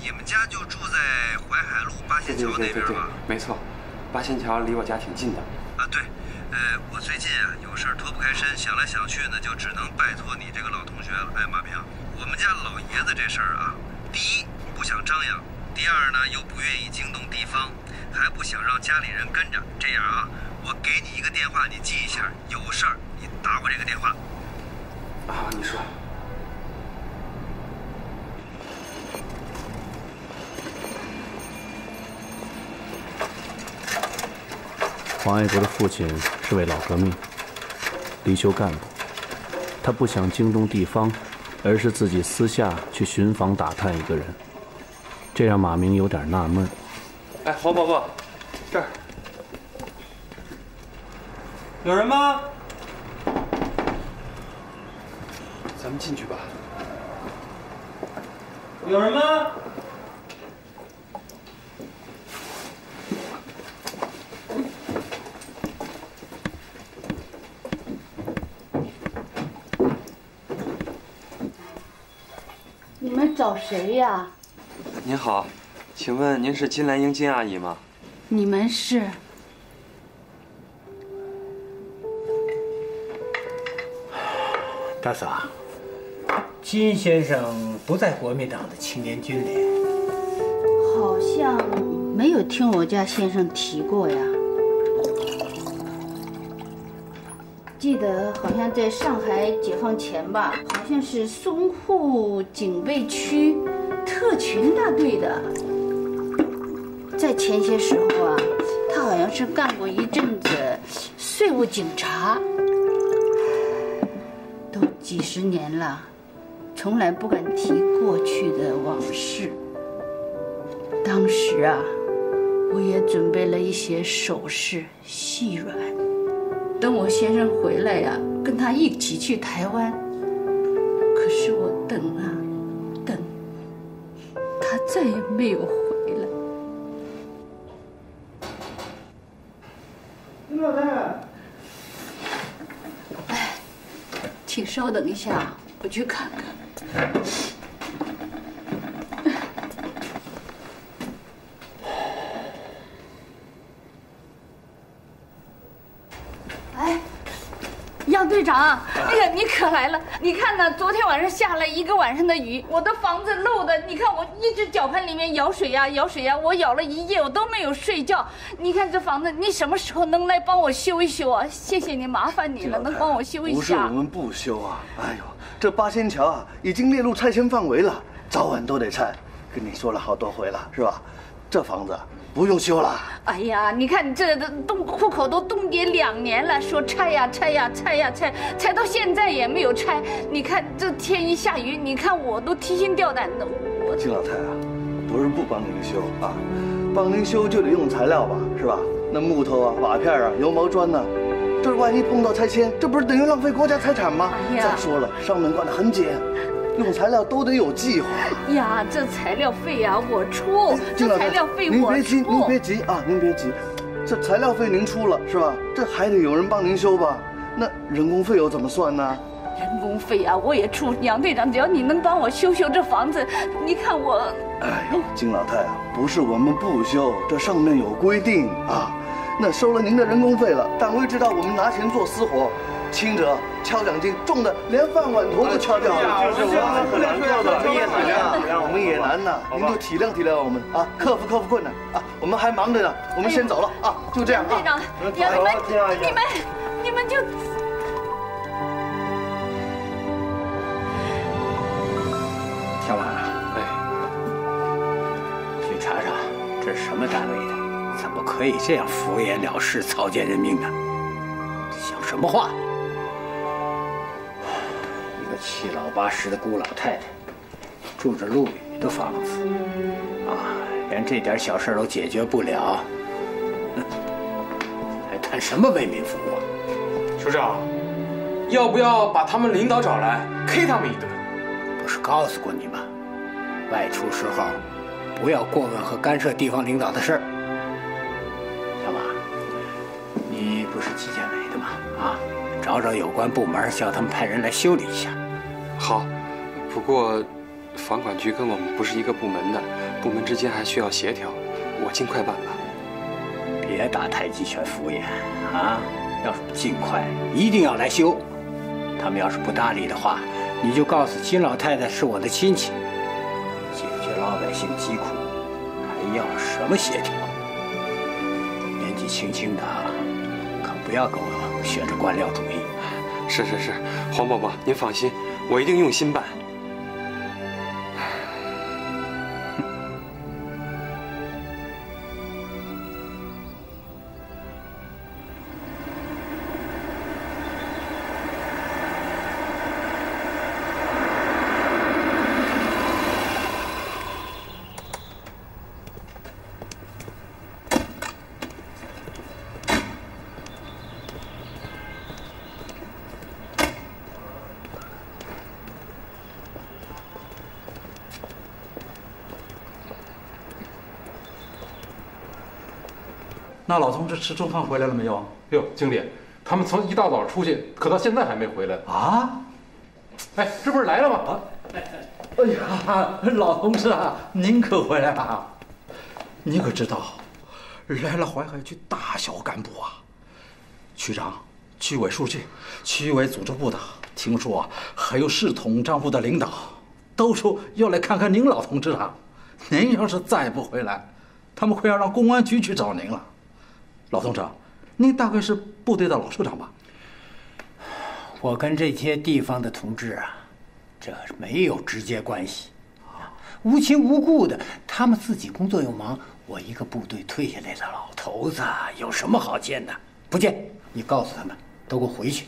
你们家就住在淮海路八仙桥那边吧？没错，八仙桥离我家挺近的。啊，对。 我最近啊有事儿脱不开身，想来想去呢，就只能拜托你这个老同学了。哎，马明，我们家老爷子这事儿啊，第一不想张扬，第二呢又不愿意惊动地方，还不想让家里人跟着。这样啊，我给你一个电话，你记一下，有事儿你打我这个电话。啊，你说。 黄爱国的父亲是位老革命，离休干部。他不想惊动地方，而是自己私下去寻访打探一个人，这让马明有点纳闷。哎，黄伯伯，这儿有人吗？咱们进去吧。有人吗？ 找谁呀？您好，请问您是金兰英金阿姨吗？你们是？大嫂，金先生不在国民党的青年军里，好像没有听我家先生提过呀。记得好像在上海解放前吧，好像是淞沪警备区特勤大队的。在前些时候啊，他好像是干过一阵子税务警察，都几十年了。 从来不敢提过去的往事。当时啊，我也准备了一些首饰、细软，等我先生回来呀、跟他一起去台湾。可是我等啊等，他再也没有回来。你老太太，哎，请稍等一下，我去看看。 哎，杨队长，那个你可来了！你看呢，昨天晚上下了一个晚上的雨，我的房子漏的，你看我一直脚盆里面舀水呀，舀水呀，我舀了一夜，我都没有睡觉。你看这房子，你什么时候能来帮我修一修啊？谢谢你，麻烦你了，能帮我修一下？不是我们不修啊，哎呦。 这八仙桥啊，已经列入拆迁范围了，早晚都得拆。跟你说了好多回了，是吧？这房子不用修了。哎呀，你看你这户口都冻结2年了，说拆呀拆呀拆呀拆，拆到现在也没有拆。你看这天一下雨，你看我都提心吊胆的。我金老太啊，不是不帮您修啊，帮您修就得用材料吧，是吧？那木头啊、瓦片啊、油毛砖呢、啊？ 这万一碰到拆迁，这不是等于浪费国家财产吗？哎、再说了，上面管得很紧，用材料都得有计划。哎、呀，这材料费呀、我出，这材料费我出。您别急，您别急啊，您别急，这材料费您出了是吧？这还得有人帮您修吧？那人工费又怎么算呢？人工费啊，我也出。杨队长，只要你能帮我修修这房子，你看我。哎呦，金老太啊，不是我们不修，这上面有规定啊。 那收了您的人工费了，党委知道我们拿钱做私活，轻者敲奖金，重的连饭碗头都敲掉了。这是我们很难做的，我们也难呐。您就体谅体谅我们啊，克服克服困难啊。我们还忙着呢，我们先走了啊，就这样啊。队长，你们就。 小马，哎，去查查这是什么单位的。 怎么可以这样敷衍了事、草菅人命呢？想什么话？一个七老八十的孤老太太，住着陆羽的房子，啊，连这点小事都解决不了，还谈什么为民服务啊？首长，要不要把他们领导找来 ，K 他们一顿？不是告诉过你吗？外出时候不要过问和干涉地方领导的事儿。 不是纪检委的嘛？啊，找找有关部门，叫他们派人来修理一下。好，不过房管局跟我们不是一个部门的，部门之间还需要协调，我尽快办吧。别打太极拳敷衍啊！要是尽快，一定要来修。他们要是不搭理的话，你就告诉金老太太是我的亲戚。解决老百姓疾苦，还要什么协调？年纪轻轻的啊。 不要跟我学着官僚主义。是是是，黄伯伯，您放心，我一定用心办。那老同志吃中饭回来了没有？哟，经理，他们从一大早出去，可到现在还没回来啊！哎，这不是来了吗？啊！哎呀，老同志啊，您可回来了！你可知道，来了淮海区大小干部啊，区长、区委书记、区委组织部的，听说还有市统战部的领导都说要来看看您老同志了。您要是再不回来，他们快要让公安局去找您了。老同志，您大概是部队的老处长吧？我跟这些地方的同志啊，这没有直接关系。 无亲无故的，他们自己工作又忙，我一个部队退下来的老头子有什么好见的？不见，你告诉他们，都给我回去，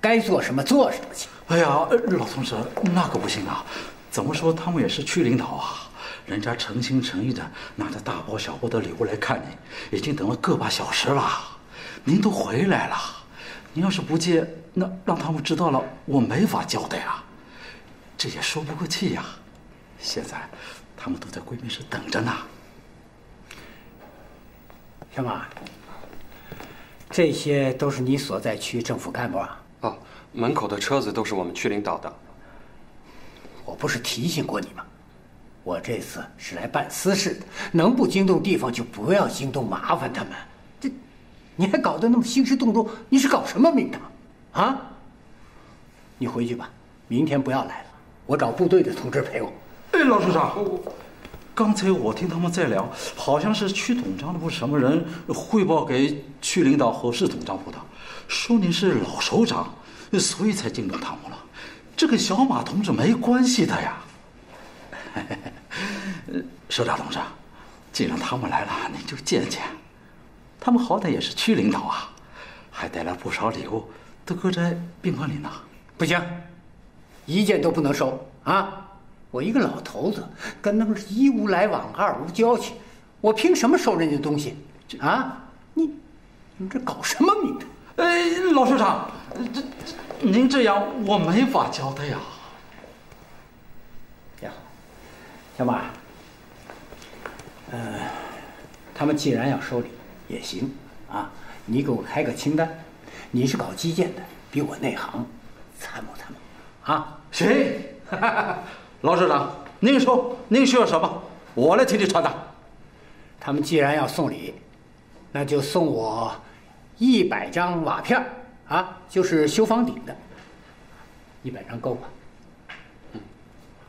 该做什么做什么去。哎呀，老同志，那可不行啊！怎么说，他们也是区领导啊，人家诚心诚意的拿着大包小包的礼物来看您，已经等了个把小时了。您都回来了，您要是不见，那让他们知道了，我没法交代啊，这也说不过去呀。 现在，他们都在闺蜜室等着呢。小马，这些都是你所在区政府干部啊？哦，门口的车子都是我们区领导的。我不是提醒过你吗？我这次是来办私事的，能不惊动地方就不要惊动，麻烦他们。这，你还搞得那么兴师动众，你是搞什么名堂？啊？你回去吧，明天不要来了，我找部队的同志陪我。 哎，老处长，刚才我听他们在聊，好像是区统战部什么人汇报给区领导和市统战部的，说您是老首长，所以才惊动他们了。这跟小马同志没关系的呀。首长同志，既然他们来了，您就见见，他们好歹也是区领导啊，还带来不少礼物，都搁在宾馆里呢。不行，一件都不能收啊！ 我一个老头子，跟他们是一无来往，二无交情，我凭什么收人家东西？啊，你们这搞什么名堂？哎，老首长，您这样我没法交代呀。呀，小马，他们既然要收礼也行啊，你给我开个清单。你是搞基建的，比我内行，参谋参谋啊。行。老首长，您说您需要什么，我来替你传达。他们既然要送礼，那就送我100张瓦片啊，就是修房顶的，100张够吧？嗯。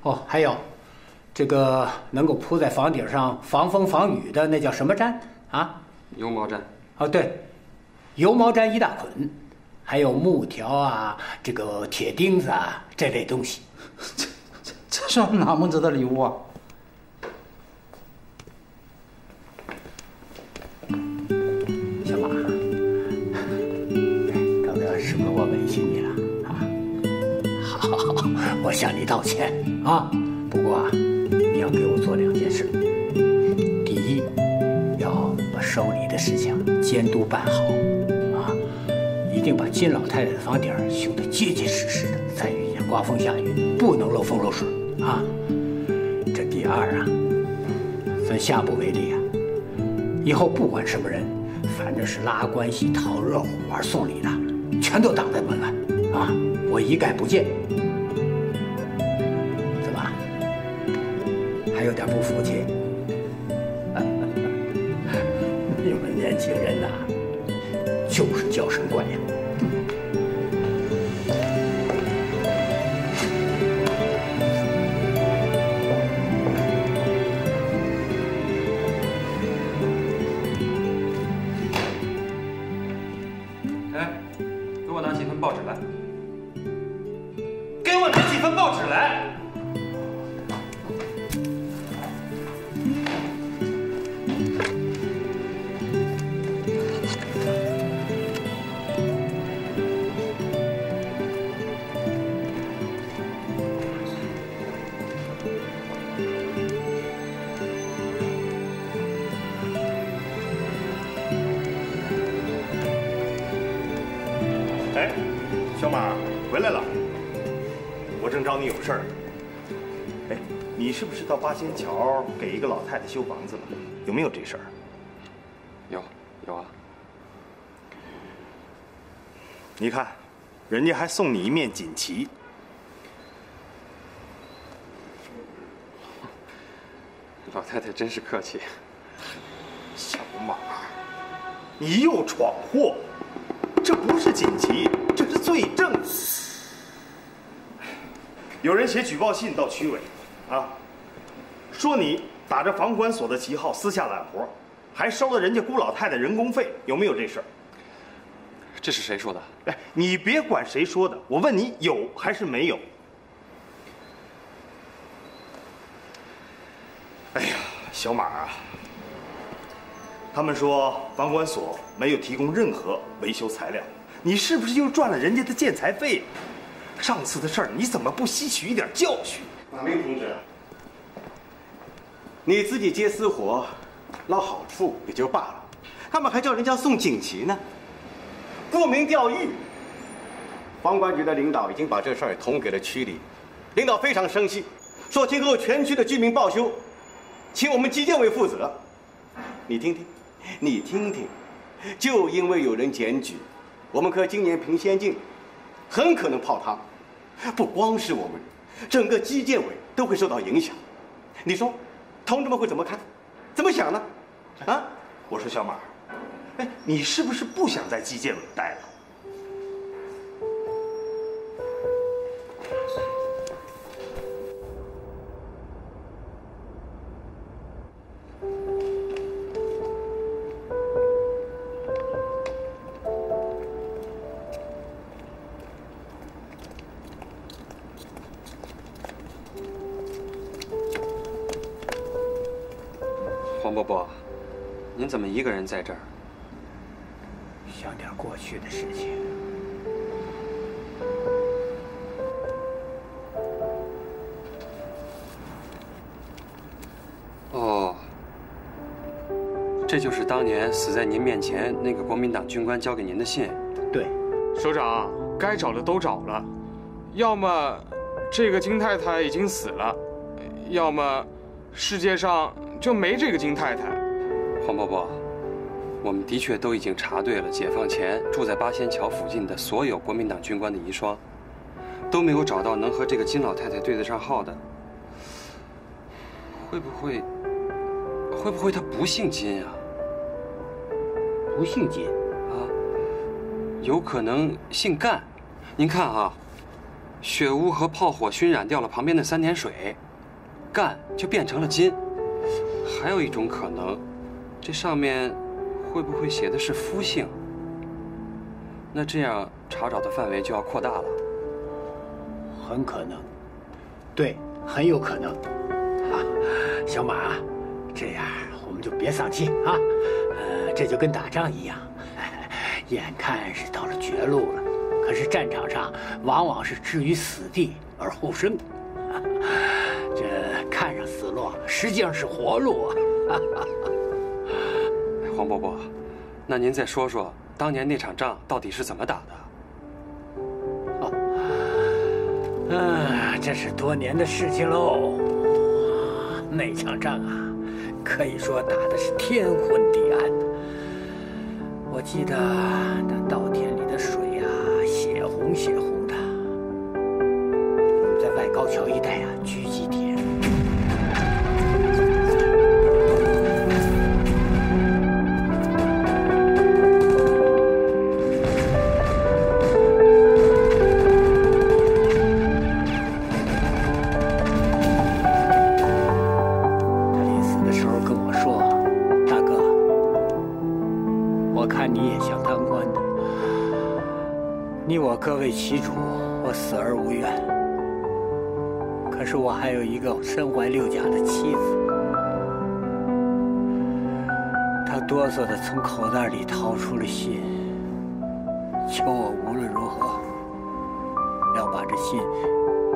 哦，还有这个能够铺在房顶上防风防雨的，那叫什么毡啊？油毛毡。哦，对，油毛毡1大捆，还有木条啊，这个铁钉子啊这类东西。这是哪门子的礼物啊！小马，刚刚是不是我委屈你了啊？好，我向你道歉啊。不过啊，你要给我做2件事：第一，要把收礼的事情监督办好啊，一定把金老太太的房顶修得结结实实的，再遇见刮风下雨，不能漏风漏水。 啊，这第二啊，咱下不为例啊。以后不管什么人，反正是拉关系、讨热乎、玩送礼的，全都挡在门外啊！我一概不见。怎么，还有点不服气？你们年轻人呐，就是娇生惯养。 事儿，哎，你是不是到八仙桥给一个老太太修房子了？有没有这事儿？有啊。你看，人家还送你一面锦旗。老太太真是客气。小马，你又闯祸，这不是锦旗，这是罪证。有人写举报信到区委，啊，说你打着房管所的旗号私下揽活，还收了人家姑老太太人工费，有没有这事儿？这是谁说的？哎，你别管谁说的，我问你有还是没有？哎呀，小马啊，他们说房管所没有提供任何维修材料，你是不是又赚了人家的建材费？ 上次的事儿你怎么不吸取一点教训？马明同志，你自己接私活，捞好处也就罢了，他们还叫人家送锦旗呢，沽名钓誉。房管局的领导已经把这事儿捅给了区里，领导非常生气，说今后全区的居民报修，请我们基建委负责。你听听，你听听，就因为有人检举，我们科今年评先进，很可能泡汤。 不光是我们，整个基建委都会受到影响。你说，同志们会怎么看？怎么想呢？啊！我说小马，哎，你是不是不想在基建委待了？怎么一个人在这儿？想点过去的事情。哦，这就是当年死在您面前那个国民党军官交给您的信。对，首长，该找的都找了，要么这个金太太已经死了，要么世界上就没这个金太太。 黄伯伯，我们的确都已经查对了，解放前住在八仙桥附近的所有国民党军官的遗孀，都没有找到能和这个金老太太对得上号的。会不会她不姓金啊？不姓金啊？有可能姓干。您看啊，雪屋和炮火熏染掉了旁边的三点水，干就变成了金。还有一种可能。 这上面会不会写的是夫姓？那这样查找的范围就要扩大了。很可能，对，很有可能。啊，小马，这样我们就别丧气啊。这就跟打仗一样，眼看是到了绝路了，可是战场上往往是置于死地而后生。这看上死路，实际上是活路啊。黄伯伯，那您再说说当年那场仗到底是怎么打的？哦，这是多年的事情喽。那场仗啊，可以说打的是天昏地暗。我记得那稻田里的水呀，血红血红的。我们在外高桥一带啊，狙击铁路。 各为其主，我死而无怨。可是我还有一个身怀六甲的妻子，她哆嗦地从口袋里掏出了信，求我无论如何要把这信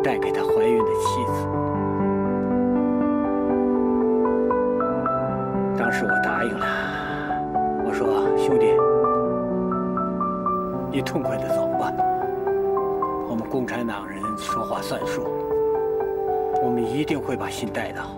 带给她怀孕的妻子。当时我答应了，我说：“兄弟，你痛快地走吧。” 我们共产党人说话算数，我们一定会把信带到。